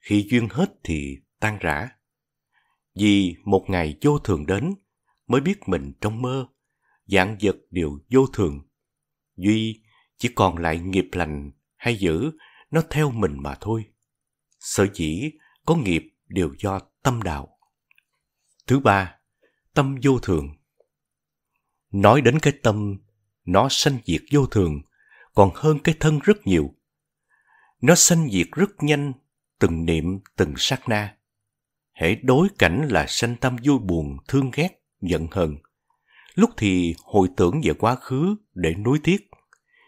Khi duyên hết thì tan rã. Vì một ngày vô thường đến, mới biết mình trong mơ, vạn vật đều vô thường. Duy chỉ còn lại nghiệp lành hay dữ, nó theo mình mà thôi. Sở dĩ có nghiệp đều do tâm đạo. Thứ ba, tâm vô thường. Nói đến cái tâm, nó sanh diệt vô thường, còn hơn cái thân rất nhiều. Nó sanh diệt rất nhanh, từng niệm, từng sát na. Hễ đối cảnh là sanh tâm vui buồn, thương ghét, giận hờn. Lúc thì hồi tưởng về quá khứ để nuối tiếc,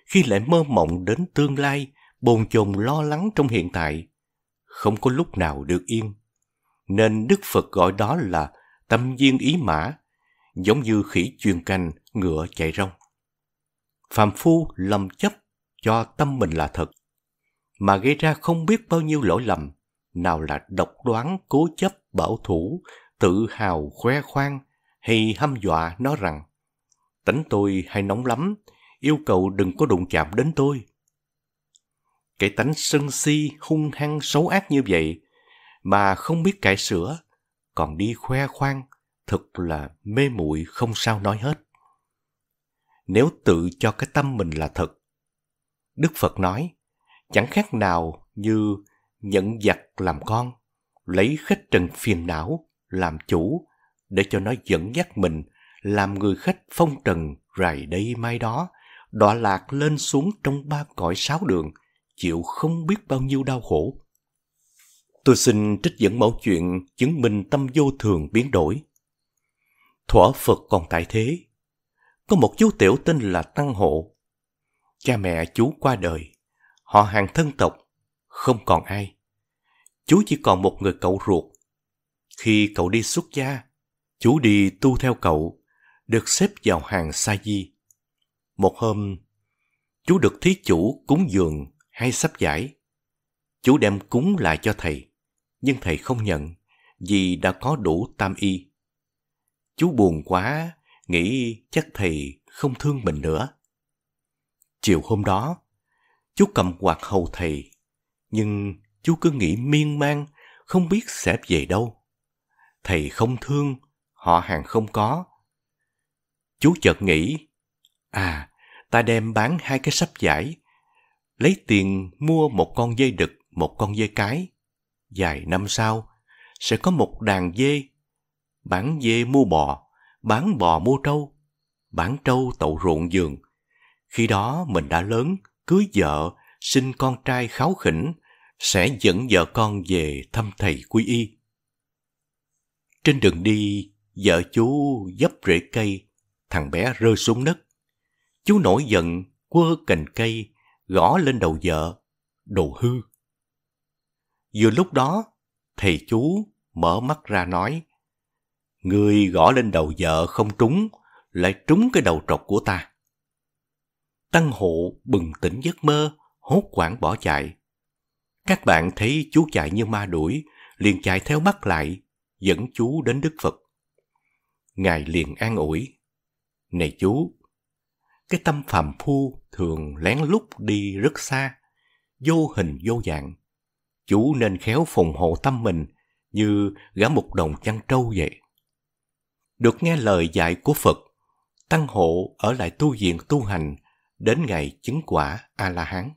khi lại mơ mộng đến tương lai, bồn chồn lo lắng trong hiện tại, không có lúc nào được yên. Nên Đức Phật gọi đó là tâm viên ý mã, giống như khỉ chuyền cành, ngựa chạy rong. Phàm phu lầm chấp cho tâm mình là thật, mà gây ra không biết bao nhiêu lỗi lầm, nào là độc đoán, cố chấp, bảo thủ, tự hào, khoe khoang, hay hăm dọa nó rằng tánh tôi hay nóng lắm, yêu cầu đừng có đụng chạm đến tôi. Cái tánh sân si, hung hăng, xấu ác như vậy mà không biết cải sửa, còn đi khoe khoang, thật là mê muội không sao nói hết. Nếu tự cho cái tâm mình là thật, Đức Phật nói, chẳng khác nào như nhận giặc làm con, lấy khách trần phiền não làm chủ để cho nó dẫn dắt mình, làm người khách phong trần rày đây mai đó, đọa lạc lên xuống trong ba cõi sáu đường, chịu không biết bao nhiêu đau khổ. Tôi xin trích dẫn mẫu chuyện chứng minh tâm vô thường biến đổi. Thuở Phật còn tại thế, có một chú tiểu tên là Tăng Hộ. Cha mẹ chú qua đời, họ hàng thân tộc không còn ai. Chú chỉ còn một người cậu ruột. Khi cậu đi xuất gia, chú đi tu theo cậu, được xếp vào hàng sa di. Một hôm, chú được thí chủ cúng dường hay sắp giải. Chú đem cúng lại cho thầy, nhưng thầy không nhận vì đã có đủ tam y. Chú buồn quá, nghĩ chắc thầy không thương mình nữa. Chiều hôm đó, chú cầm quạt hầu thầy, nhưng chú cứ nghĩ miên man, không biết sẽ về đâu. Thầy không thương, họ hàng không có. Chú chợt nghĩ, à, ta đem bán hai cái sắp vải, lấy tiền mua một con dê đực, một con dê cái. Vài năm sau, sẽ có một đàn dê. Bán dê mua bò, bán bò mua trâu, bán trâu tậu ruộng vườn. Khi đó mình đã lớn, cưới vợ, sinh con trai kháu khỉnh, sẽ dẫn vợ con về thăm thầy quy y. Trên đường đi, vợ chú dấp rễ cây, thằng bé rơi xuống đất. Chú nổi giận, quơ cành cây, gõ lên đầu vợ, đồ hư. Vừa lúc đó, thầy chú mở mắt ra nói, người gõ lên đầu vợ không trúng, lại trúng cái đầu trọc của ta. Tăng Hộ bừng tỉnh giấc mơ, hốt hoảng bỏ chạy. Các bạn thấy chú chạy như ma đuổi, liền chạy theo bắt lại, dẫn chú đến Đức Phật. Ngài liền an ủi, này chú, cái tâm phàm phu thường lén lút đi rất xa, vô hình vô dạng. Chú nên khéo phòng hộ tâm mình như gã một đồng chăn trâu vậy. Được nghe lời dạy của Phật, Tăng Hộ ở lại tu viện tu hành đến ngày chứng quả A-la-hán.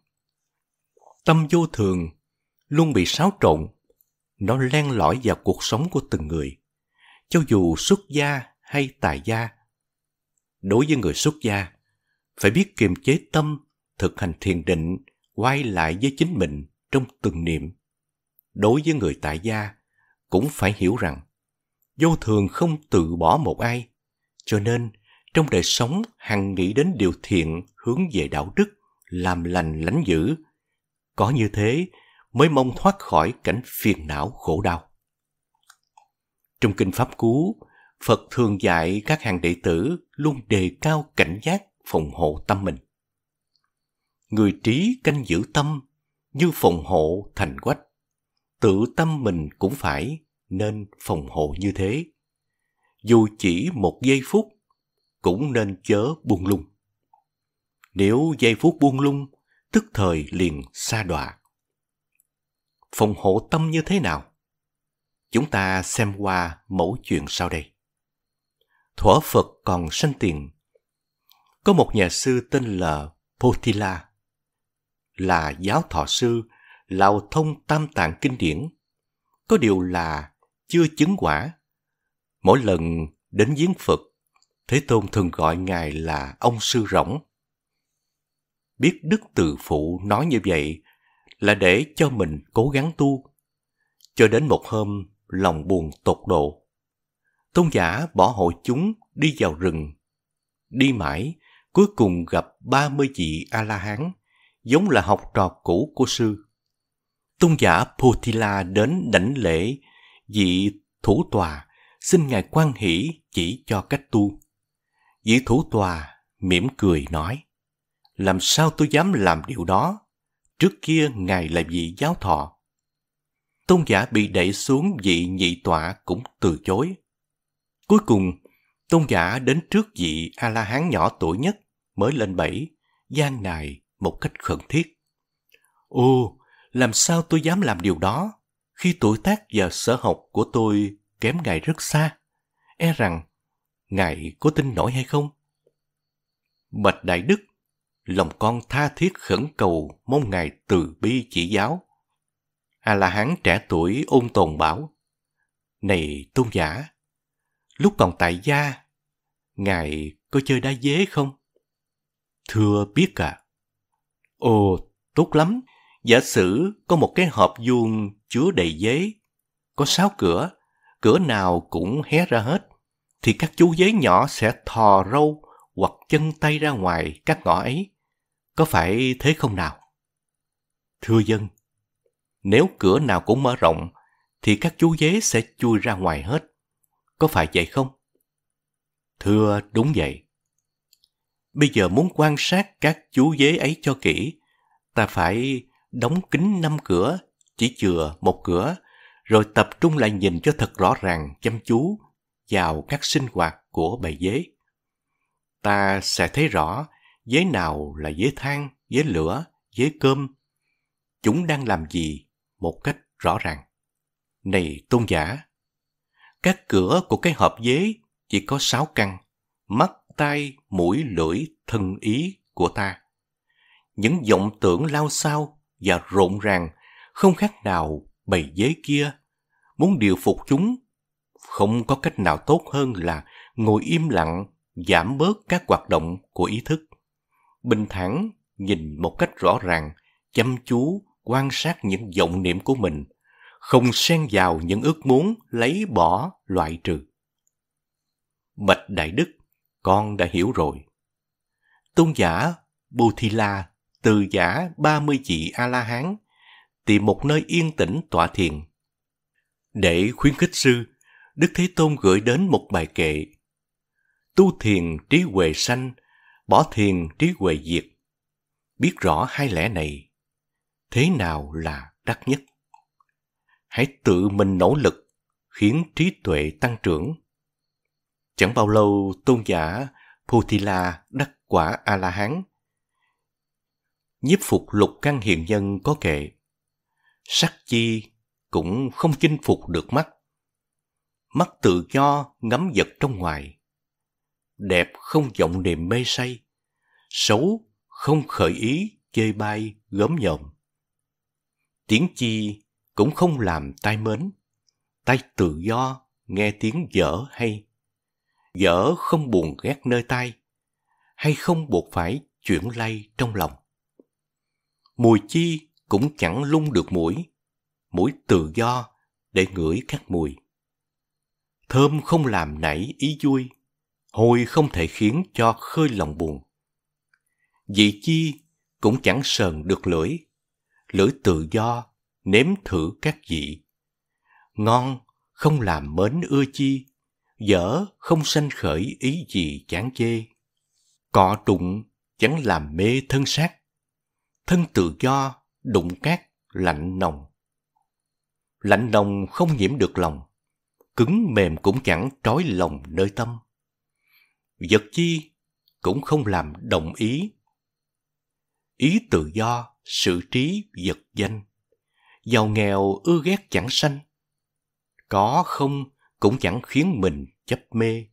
Tâm vô thường luôn bị xáo trộn, nó len lỏi vào cuộc sống của từng người, cho dù xuất gia hay tại gia. đối với người xuất gia, phải biết kiềm chế tâm, thực hành thiền định, quay lại với chính mình trong từng niệm. Đối với người tại gia, cũng phải hiểu rằng vô thường không từ bỏ một ai. Cho nên, trong đời sống hằng nghĩ đến điều thiện, hướng về đạo đức, làm lành lánh dữ. Có như thế mới mong thoát khỏi cảnh phiền não khổ đau. Trong Kinh Pháp Cú, Phật thường dạy các hàng đệ tử luôn đề cao cảnh giác phòng hộ tâm mình. Người trí canh giữ tâm như phòng hộ thành quách. Tự tâm mình cũng phải nên phòng hộ như thế. Dù chỉ một giây phút cũng nên chớ buông lung. Nếu giây phút buông lung, tức thời liền sa đọa. Phòng hộ tâm như thế nào? Chúng ta xem qua mẫu chuyện sau đây. Thuở Phật còn sanh tiền, có một nhà sư tên là Potila, là giáo thọ sư, lào thông tam tạng kinh điển. Có điều là chưa chứng quả. Mỗi lần đến viếng Phật, Thế Tôn thường gọi Ngài là ông sư rỗng. Biết Đức Từ Phụ nói như vậy là để cho mình cố gắng tu. Cho đến một hôm, lòng buồn tột độ. Tôn giả bỏ hội chúng đi vào rừng. Đi mãi, cuối cùng gặp 30 vị A-la-hán, giống là học trò cũ của sư. Tôn giả Potila đến đảnh lễ vị thủ tòa, xin Ngài quan hỷ chỉ cho cách tu. Vị thủ tòa mỉm cười nói, làm sao tôi dám làm điều đó? Trước kia Ngài là vị giáo thọ. Tôn giả bị đẩy xuống vị nhị tọa cũng từ chối. Cuối cùng, tôn giả đến trước vị A-la-hán nhỏ tuổi nhất, mới lên 7, gian nài một cách khẩn thiết. Ô, làm sao tôi dám làm điều đó, khi tuổi tác và sở học của tôi kém Ngài rất xa. E rằng, Ngài có tin nổi hay không? Bạch Đại Đức, lòng con tha thiết khẩn cầu mong Ngài từ bi chỉ giáo. A-la-hán trẻ tuổi ôn tồn bảo, này tôn giả, lúc còn tại gia, Ngài có chơi đá dế không? Thưa biết ạ. Ồ, tốt lắm, giả sử có một cái hộp vuông chứa đầy dế, có 6 cửa, cửa nào cũng hé ra hết, thì các chú dế nhỏ sẽ thò râu hoặc chân tay ra ngoài các ngõ ấy. Có phải thế không nào? Thưa dân, nếu cửa nào cũng mở rộng, thì các chú dế sẽ chui ra ngoài hết. Có phải vậy không? Thưa đúng vậy. Bây giờ muốn quan sát các chú dế ấy cho kỹ, ta phải đóng kín 5 cửa, chỉ chừa một cửa, rồi tập trung lại nhìn cho thật rõ ràng chăm chú vào các sinh hoạt của bầy dế. Ta sẽ thấy rõ dế nào là dế than, dế lửa, dế cơm. Chúng đang làm gì một cách rõ ràng. Này tôn giả, các cửa của cái hộp dế chỉ có 6 căn, mắt, tai, mũi, lưỡi, thân ý của ta. Những vọng tưởng lao xao và rộn ràng không khác nào bầy dế kia. Muốn điều phục chúng, không có cách nào tốt hơn là ngồi im lặng, giảm bớt các hoạt động của ý thức. Bình thản nhìn một cách rõ ràng, chăm chú quan sát những vọng niệm của mình, không xen vào những ước muốn lấy bỏ, loại trừ. Bạch Đại Đức, con đã hiểu rồi. Tôn giả Potila từ giả 30 vị A-la-hán tìm một nơi yên tĩnh tọa thiền. Để khuyến khích sư, Đức Thế Tôn gửi đến một bài kệ: tu thiền trí huệ sanh, bỏ thiền trí huệ diệt. Biết rõ hai lẽ này, thế nào là đắc nhất? Hãy tự mình nỗ lực, khiến trí tuệ tăng trưởng. Chẳng bao lâu, tôn giả Potila đắc quả A-la-hán. Nhiếp phục lục căn hiền nhân có kệ, sắc chi cũng không chinh phục được mắt. Mắt tự do ngắm vật trong ngoài. Đẹp không vọng niềm mê say. Xấu không khởi ý chê bai gớm nhộm. Tiếng chi cũng không làm tai mến. Tai tự do nghe tiếng dở hay. Dở không buồn ghét nơi tai. hay không buộc phải chuyển lay trong lòng. Mùi chi cũng chẳng lung được mũi, mũi tự do để ngửi các mùi. Thơm không làm nảy ý vui, hồi không thể khiến cho khơi lòng buồn. Vị chi cũng chẳng sờn được lưỡi, lưỡi tự do nếm thử các vị. Ngon không làm mến ưa chi, dở không sanh khởi ý gì chán chê. Cọ đụng chẳng làm mê thân xác, thân tự do đụng cát lạnh nồng. Lạnh nồng không nhiễm được lòng, cứng mềm cũng chẳng trói lòng nơi tâm. Vật chi cũng không làm động ý, ý tự do sự trí vật danh. Giàu nghèo ưa ghét chẳng sanh, có không cũng chẳng khiến mình chấp mê.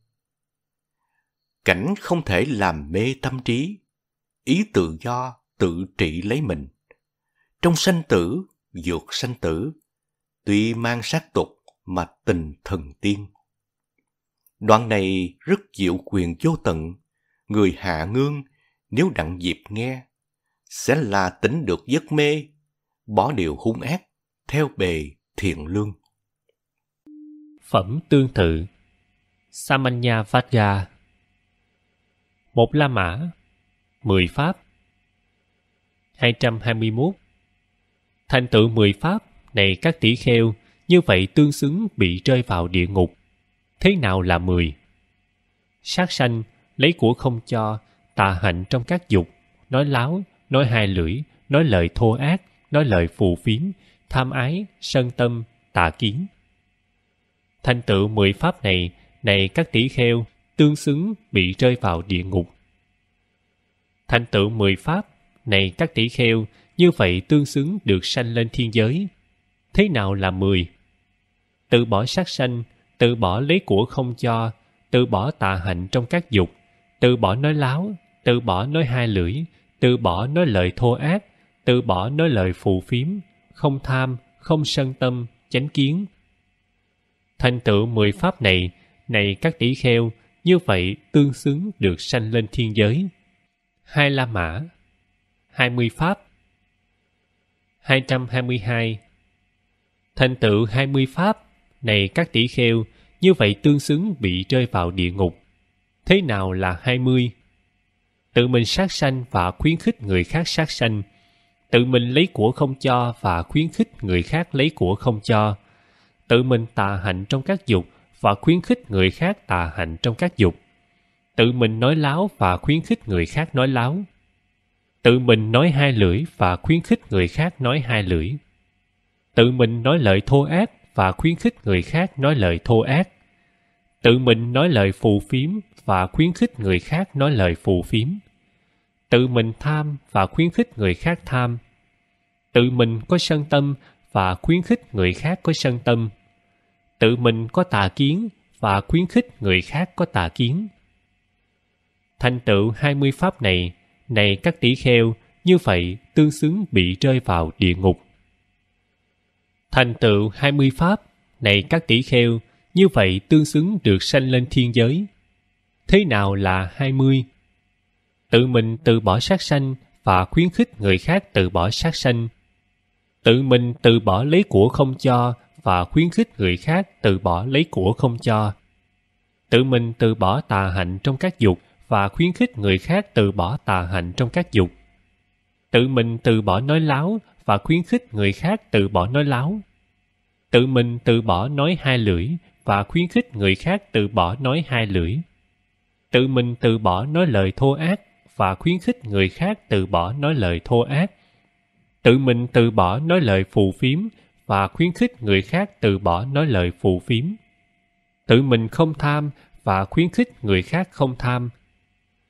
Cảnh không thể làm mê tâm trí, ý tự do tự trị lấy mình. Trong sanh tử vượt sanh tử, tuy mang sát tục mà tình thần tiên. Đoạn này rất diệu quyền vô tận, người hạ ngương nếu đặng dịp nghe, sẽ là tỉnh được giấc mê, bỏ điều hung ác theo bề thiện lương. Phẩm tương tự Samanya Vatga. Một La Mã, 10 pháp. 221. Thành tựu 10 pháp này các tỷ kheo, như vậy tương xứng bị rơi vào địa ngục. Thế nào là 10? Sát sanh, lấy của không cho, tà hạnh trong các dục, nói láo, nói hai lưỡi, nói lời thô ác, nói lời phù phiếm, tham ái, sân tâm, tà kiến. Thành tựu 10 pháp này các tỷ kheo, tương xứng bị rơi vào địa ngục. Thành tựu 10 pháp này các tỷ kheo, như vậy tương xứng được sanh lên thiên giới. Thế nào là 10? Tự bỏ sát sanh, tự bỏ lấy của không cho, tự bỏ tà hạnh trong các dục, tự bỏ nói láo, tự bỏ nói hai lưỡi, tự bỏ nói lời thô ác, tự bỏ nói lời phù phiếm, không tham, không sân tâm, chánh kiến. Thành tựu 10 pháp này các tỷ kheo, như vậy tương xứng được sanh lên thiên giới. 2 La Mã, 20 pháp. 222. Thành tựu 20 pháp này các tỷ kheo, như vậy tương xứng bị rơi vào địa ngục. Thế nào là 20? Tự mình sát sanh và khuyến khích người khác sát sanh, tự mình lấy của không cho và khuyến khích người khác lấy của không cho, tự mình tà hạnh trong các dục và khuyến khích người khác tà hạnh trong các dục, tự mình nói láo và khuyến khích người khác nói láo, tự mình nói hai lưỡi và khuyến khích người khác nói hai lưỡi, tự mình nói lời thô ác và khuyến khích người khác nói lời thô ác, tự mình nói lời phù phiếm và khuyến khích người khác nói lời phù phiếm, tự mình tham và khuyến khích người khác tham, tự mình có sân tâm và khuyến khích người khác có sân tâm, tự mình có tà kiến và khuyến khích người khác có tà kiến. Thành tựu 20 pháp này các tỷ kheo, như vậy tương xứng bị rơi vào địa ngục. Thành tựu 20 pháp này các tỷ kheo, như vậy tương xứng được sanh lên thiên giới. Thế nào là 20? Tự mình từ bỏ sát sanh và khuyến khích người khác từ bỏ sát sanh, tự mình từ bỏ lấy của không cho và khuyến khích người khác từ bỏ lấy của không cho, tự mình từ bỏ tà hạnh trong các dục và khuyến khích người khác từ bỏ tà hạnh trong các dục, tự mình từ bỏ nói láo và khuyến khích người khác từ bỏ nói láo, tự mình từ bỏ nói hai lưỡi và khuyến khích người khác từ bỏ nói hai lưỡi, tự mình từ bỏ nói lời thô ác và khuyến khích người khác từ bỏ nói lời thô ác, tự mình từ bỏ nói lời phù phiếm và khuyến khích người khác từ bỏ nói lời phù phiếm, tự mình không tham và khuyến khích người khác không tham,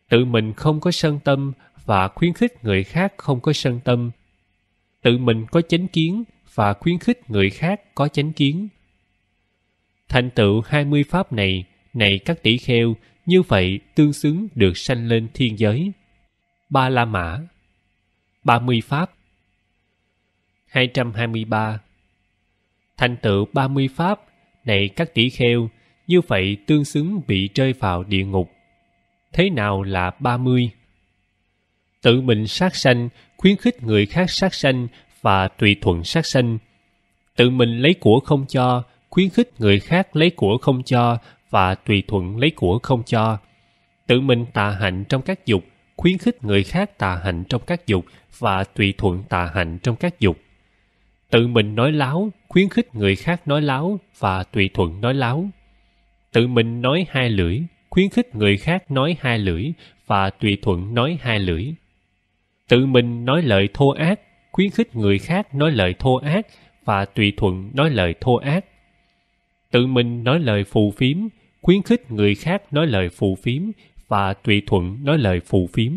tự mình không có sân tâm và khuyến khích người khác không có sân tâm, tự mình có chánh kiến và khuyến khích người khác có chánh kiến. Thành tựu 20 pháp này các tỷ kheo, như vậy tương xứng được sanh lên thiên giới. 3 La Mã, 30 pháp. 223. Thành tựu 30 pháp này các tỷ kheo, như vậy tương xứng bị rơi vào địa ngục. thế nào là 30. Tự mình sát sanh, khuyến khích người khác sát sanh và tùy thuận sát sanh. Tự mình lấy của không cho, khuyến khích người khác lấy của không cho và tùy thuận lấy của không cho. Tự mình tà hạnh trong các dục, khuyến khích người khác tà hạnh trong các dục và tùy thuận tà hạnh trong các dục. Tự mình nói láo, khuyến khích người khác nói láo và tùy thuận nói láo. Tự mình nói hai lưỡi, khuyến khích người khác nói hai lưỡi và tùy thuận nói hai lưỡi. Tự mình nói lời thô ác, khuyến khích người khác nói lời thô ác và tùy thuận nói lời thô ác. Tự mình nói lời phù phiếm, khuyến khích người khác nói lời phù phiếm và tùy thuận nói lời phù phiếm.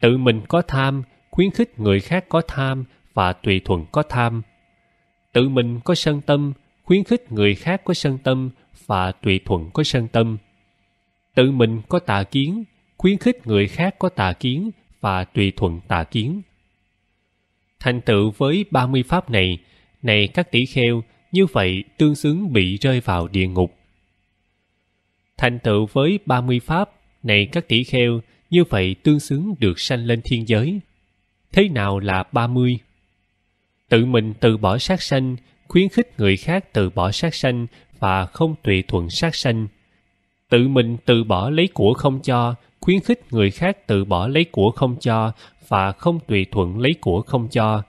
Tự mình có tham, khuyến khích người khác có tham và tùy thuận có tham. Tự mình có sân tâm, khuyến khích người khác có sân tâm và tùy thuận có sân tâm. Tự mình có tà kiến, khuyến khích người khác có tà kiến và tùy thuận tà kiến. Thành tựu với 30 pháp này các tỷ kheo, như vậy tương xứng bị rơi vào địa ngục. Thành tựu với 30 pháp này các tỷ kheo, như vậy tương xứng được sanh lên thiên giới. Thế nào là 30? Tự mình từ bỏ sát sanh, khuyến khích người khác từ bỏ sát sanh và không tùy thuận sát sanh. Tự mình từ bỏ lấy của không cho, khuyến khích người khác từ bỏ lấy của không cho và không tùy thuận lấy của không cho.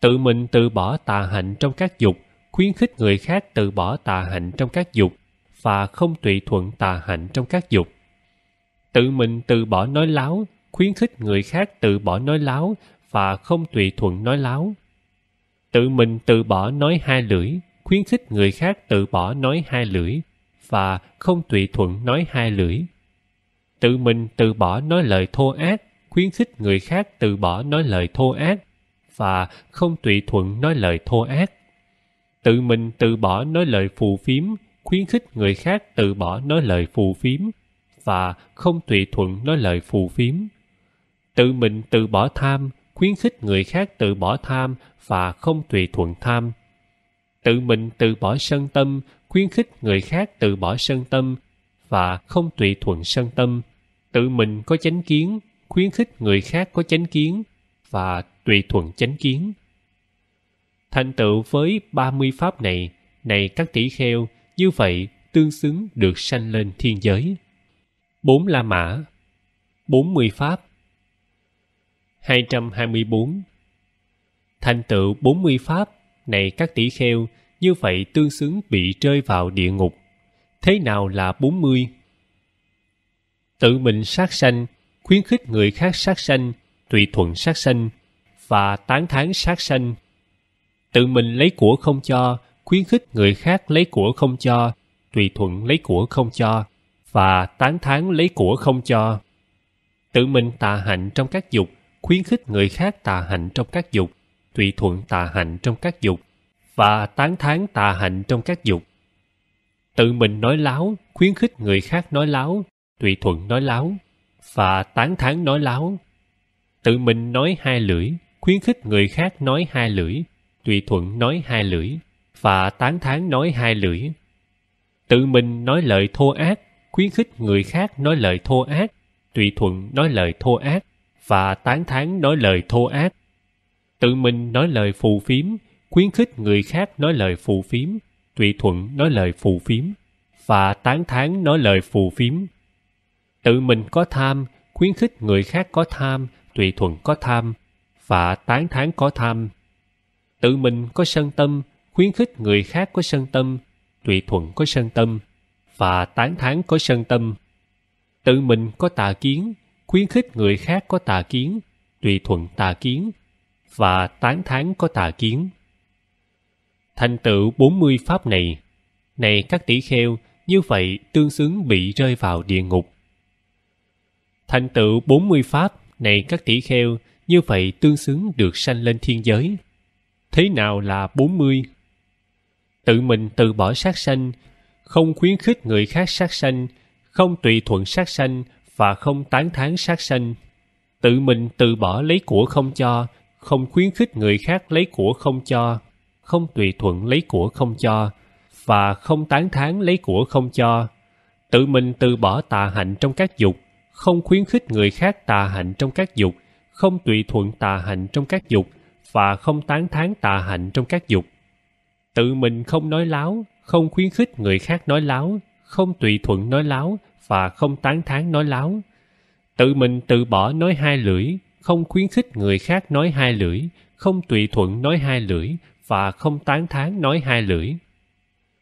Tự mình từ bỏ tà hạnh trong các dục, khuyến khích người khác từ bỏ tà hạnh trong các dục và không tùy thuận tà hạnh trong các dục. Tự mình từ bỏ nói láo, khuyến khích người khác từ bỏ nói láo và không tùy thuận nói láo. Tự mình từ bỏ nói hai lưỡi, khuyến khích người khác từ bỏ nói hai lưỡi và không tùy thuận nói hai lưỡi. Tự mình từ bỏ nói lời thô ác, khuyến khích người khác từ bỏ nói lời thô ác và không tùy thuận nói lời thô ác. Tự mình từ bỏ nói lời phù phiếm, khuyến khích người khác từ bỏ nói lời phù phiếm và không tùy thuận nói lời phù phiếm. Tự mình từ bỏ tham, khuyến khích người khác từ bỏ tham và không tùy thuận tham. Tự mình từ bỏ sân tâm, khuyến khích người khác từ bỏ sân tâm và không tùy thuận sân tâm. Tự mình có chánh kiến, khuyến khích người khác có chánh kiến và tùy thuận chánh kiến. Thành tựu với 30 pháp này các tỷ kheo, như vậy tương xứng được sanh lên thiên giới. 4 La Mã, 40 pháp. 224. Thành tựu 40 pháp này các tỷ kheo, như vậy tương xứng bị rơi vào địa ngục. Thế nào là 40? Tự mình sát sanh, khuyến khích người khác sát sanh, tùy thuận sát sanh và tán thán sát sanh. Tự mình lấy của không cho, khuyến khích người khác lấy của không cho, tùy thuận lấy của không cho và tán thán lấy của không cho. Tự mình tà hạnh trong các dục, khuyến khích người khác tà hạnh trong các dục, tùy thuận tà hạnh trong các dục và tán thán tà hạnh trong các dục. Tự mình nói láo, khuyến khích người khác nói láo, tùy thuận nói láo và tán thán nói láo. Tự mình nói hai lưỡi, khuyến khích người khác nói hai lưỡi, tùy thuận nói hai lưỡi và tán thán nói hai lưỡi. Tự mình nói lời thô ác, khuyến khích người khác nói lời thô ác, tùy thuận nói lời thô ác và tán thán nói lời thô ác. Tự mình nói lời phù phiếm, khuyến khích người khác nói lời phù phiếm, tùy thuận nói lời phù phiếm và tán thán nói lời phù phiếm. Tự mình có tham, khuyến khích người khác có tham, tùy thuận có tham và tán thán có tham. Tự mình có sân tâm, khuyến khích người khác có sân tâm, tùy thuận có sân tâm và tán thán có sân tâm. Tự mình có tà kiến, khuyến khích người khác có tà kiến, tùy thuận tà kiến và tán thán có tà kiến. Thành tựu 40 pháp này các tỷ kheo, như vậy tương xứng bị rơi vào địa ngục. Thành tựu 40 pháp này các tỷ kheo, như vậy tương xứng được sanh lên thiên giới. Thế nào là 40? Tự mình từ bỏ sát sanh, không khuyến khích người khác sát sanh, không tùy thuận sát sanh và không tán thán sát sanh. Tự mình từ bỏ lấy của không cho, không khuyến khích người khác lấy của không cho, không tùy thuận lấy của không cho và không tán thán lấy của không cho. Tự mình từ bỏ tà hạnh trong các dục, không khuyến khích người khác tà hạnh trong các dục, không tùy thuận tà hạnh trong các dục và không tán thán tà hạnh trong các dục. Tự mình không nói láo, không khuyến khích người khác nói láo, không tùy thuận nói láo và không tán thán nói láo. Tự mình từ bỏ nói hai lưỡi, không khuyến khích người khác nói hai lưỡi, không tùy thuận nói hai lưỡi và không tán thán nói hai lưỡi.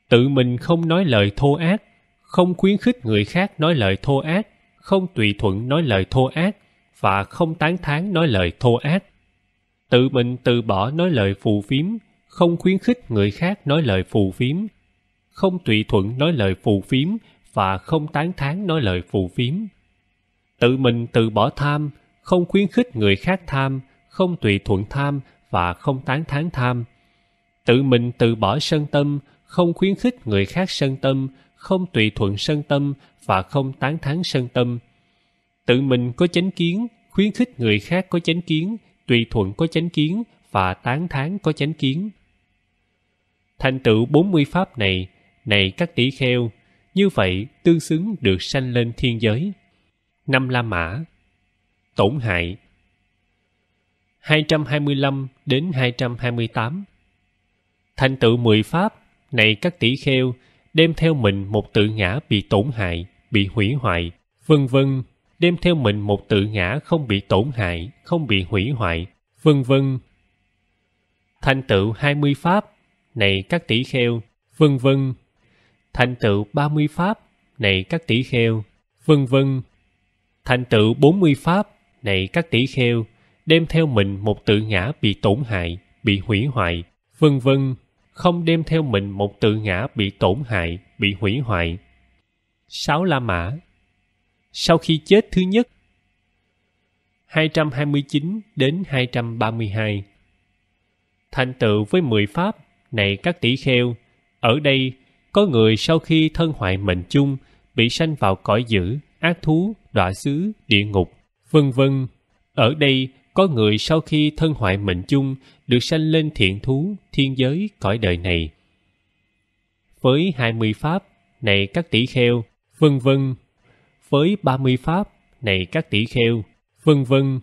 Tự mình không nói lời thô ác, không khuyến khích người khác nói lời thô ác, không tùy thuận nói lời thô ác và không tán thán nói lời thô ác. Tự mình từ bỏ nói lời phù phiếm, không khuyến khích người khác nói lời phù phiếm, không tùy thuận nói lời phù phiếm và không tán thán nói lời phù phiếm. Tự mình từ bỏ tham, không khuyến khích người khác tham, không tùy thuận tham và không tán thán tham. Tự mình từ bỏ sân tâm, không khuyến khích người khác sân tâm, không tùy thuận sân tâm và không tán thán sân tâm. Tự mình có chánh kiến, khuyến khích người khác có chánh kiến, tùy thuận có chánh kiến và tán thán có chánh kiến. Thành tựu 40 pháp này các tỷ kheo, như vậy tương xứng được sanh lên thiên giới. 5 La Mã. Tổn hại 225 đến 228. Thành tựu 10 pháp này các tỷ kheo, đem theo mình một tự ngã bị tổn hại, bị hủy hoại, vân vân, đem theo mình một tự ngã không bị tổn hại, không bị hủy hoại, vân vân. Thành tựu 20 pháp này các tỷ kheo, vân vân. Thành tựu 30 pháp này các tỷ kheo, vân vân. Thành tựu 40 pháp này các tỷ kheo, đem theo mình một tự ngã bị tổn hại, bị hủy hoại, vân vân, không đem theo mình một tự ngã bị tổn hại, bị hủy hoại. 6 La Mã. Sau khi chết thứ nhất. 229 đến 232. Thành tựu với 10 pháp này các tỷ kheo, ở đây có người sau khi thân hoại mệnh chung bị sanh vào cõi dữ, ác thú, đọa xứ, địa ngục, vân vân. Ở đây có người sau khi thân hoại mệnh chung được sanh lên thiện thú, thiên giới, cõi đời này. Với 20 pháp này các tỷ kheo, vân vân. Với 30 pháp này các tỷ kheo, vân vân.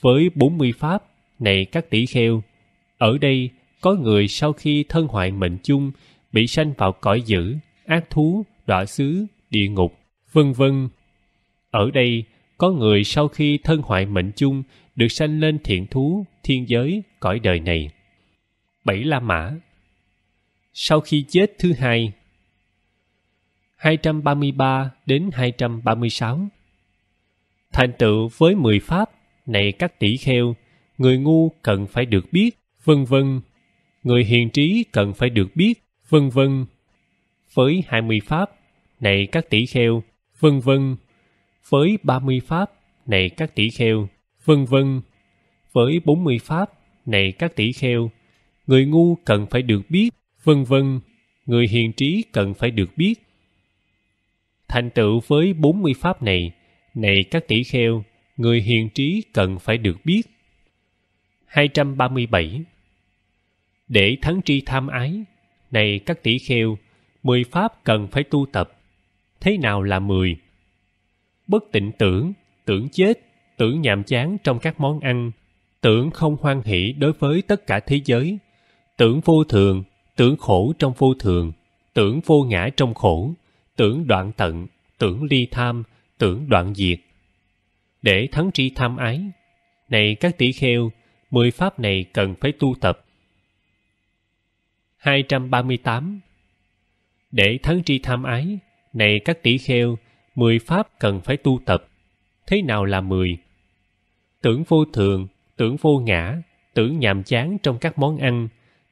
Với 40 pháp này các tỷ kheo, ở đây có người sau khi thân hoại mệnh chung bị sanh vào cõi dữ, ác thú, đọa xứ, địa ngục, vân vân. Ở đây có người sau khi thân hoại mệnh chung được sanh lên thiện thú, thiên giới, cõi đời này. 7 La Mã. Sau khi chết thứ hai. 233 đến 236. Thành tựu với 10 pháp này các tỷ kheo, người ngu cần phải được biết, vân vân, người hiền trí cần phải được biết, vân vân. Với 20 pháp này các tỷ kheo, vân vân. Với 30 pháp này các tỷ kheo, vân vân. Với 40 pháp này các tỷ kheo, người ngu cần phải được biết, vân vân, người hiền trí cần phải được biết. Thành tựu với 40 pháp này các tỷ kheo, người hiền trí cần phải được biết. 237. Để thắng tri tham ái này các tỷ kheo, 10 pháp cần phải tu tập. Thế nào là 10? Bất tịnh tưởng, tưởng chết, tưởng nhàm chán trong các món ăn, tưởng không hoan hỷ đối với tất cả thế giới, tưởng vô thường, tưởng khổ trong vô thường, tưởng vô ngã trong khổ, tưởng đoạn tận, tưởng ly tham, tưởng đoạn diệt. Để thắng tri tham ái này các tỷ kheo, 10 pháp này cần phải tu tập. 238. Để thắng tri tham ái này các tỷ kheo, 10 pháp cần phải tu tập. Thế nào là 10? Tưởng vô thường, tưởng vô ngã, tưởng nhàm chán trong các món ăn,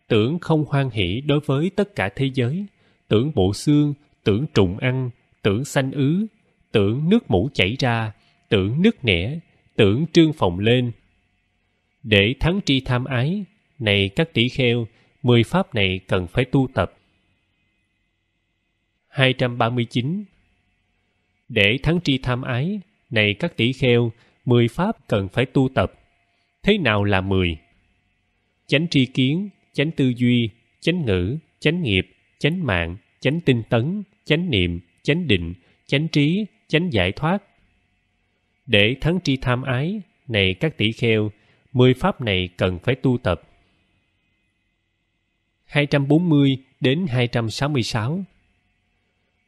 tưởng không hoan hỷ đối với tất cả thế giới, tưởng bộ xương, tưởng trùng ăn, tưởng xanh ứ, tưởng nước mũ chảy ra, tưởng nứt nẻ, tưởng trương phồng lên. Để thắng tri tham ái này các tỷ kheo, 10 pháp này cần phải tu tập. 239. Để thắng tri tham ái này các tỷ kheo, 10 pháp cần phải tu tập. Thế nào là 10? Chánh tri kiến, chánh tư duy, chánh ngữ, chánh nghiệp, chánh mạng, chánh tinh tấn, chánh niệm, chánh định, chánh trí, chánh giải thoát. Để thắng tri tham ái, này các tỷ kheo, 10 pháp này cần phải tu tập. 240 đến 266.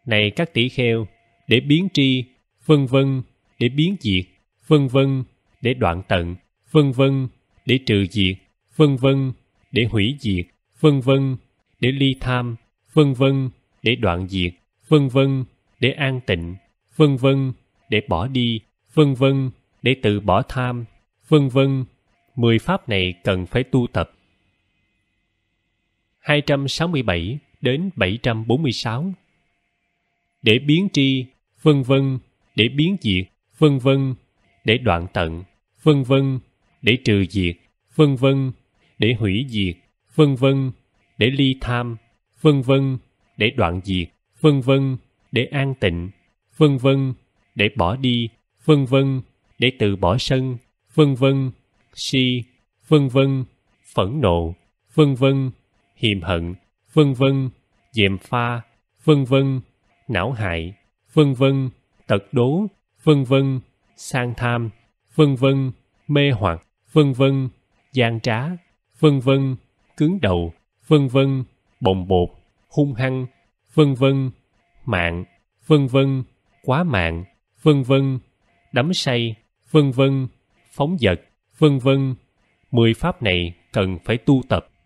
Này các tỷ kheo, để biến tri, vân vân, để biến diệt, vân vân, để đoạn tận, vân vân, để trừ diệt, vân vân, để hủy diệt, vân vân, để ly tham, vân vân, để đoạn diệt, vân vân, để an tịnh, vân vân, để bỏ đi, vân vân, để tự bỏ tham, vân vân, 10 pháp này cần phải tu tập. 267 đến 746. Để biến tri, vân vân, để biến diệt, vân vân, để đoạn tận, vân vân, để trừ diệt, vân vân, để hủy diệt, vân vân, để ly tham, vân vân, để đoạn diệt, vân vân, để an tịnh, vân vân, để bỏ đi, vân vân, để từ bỏ sân, vân vân, si, vân vân, phẫn nộ, vân vân, hiềm hận, vân vân, gièm pha, vân vân, não hại, vân vân, tật đố, vân vân, sang tham, vân vân, mê hoặc, vân vân, gian trá, vân vân, cứng đầu, vân vân, bồng bột, hung hăng, vân vân, mạng, vân vân, quá mạng, vân vân, đắm say, vân vân, phóng dật, vân vân, 10 pháp này cần phải tu tập.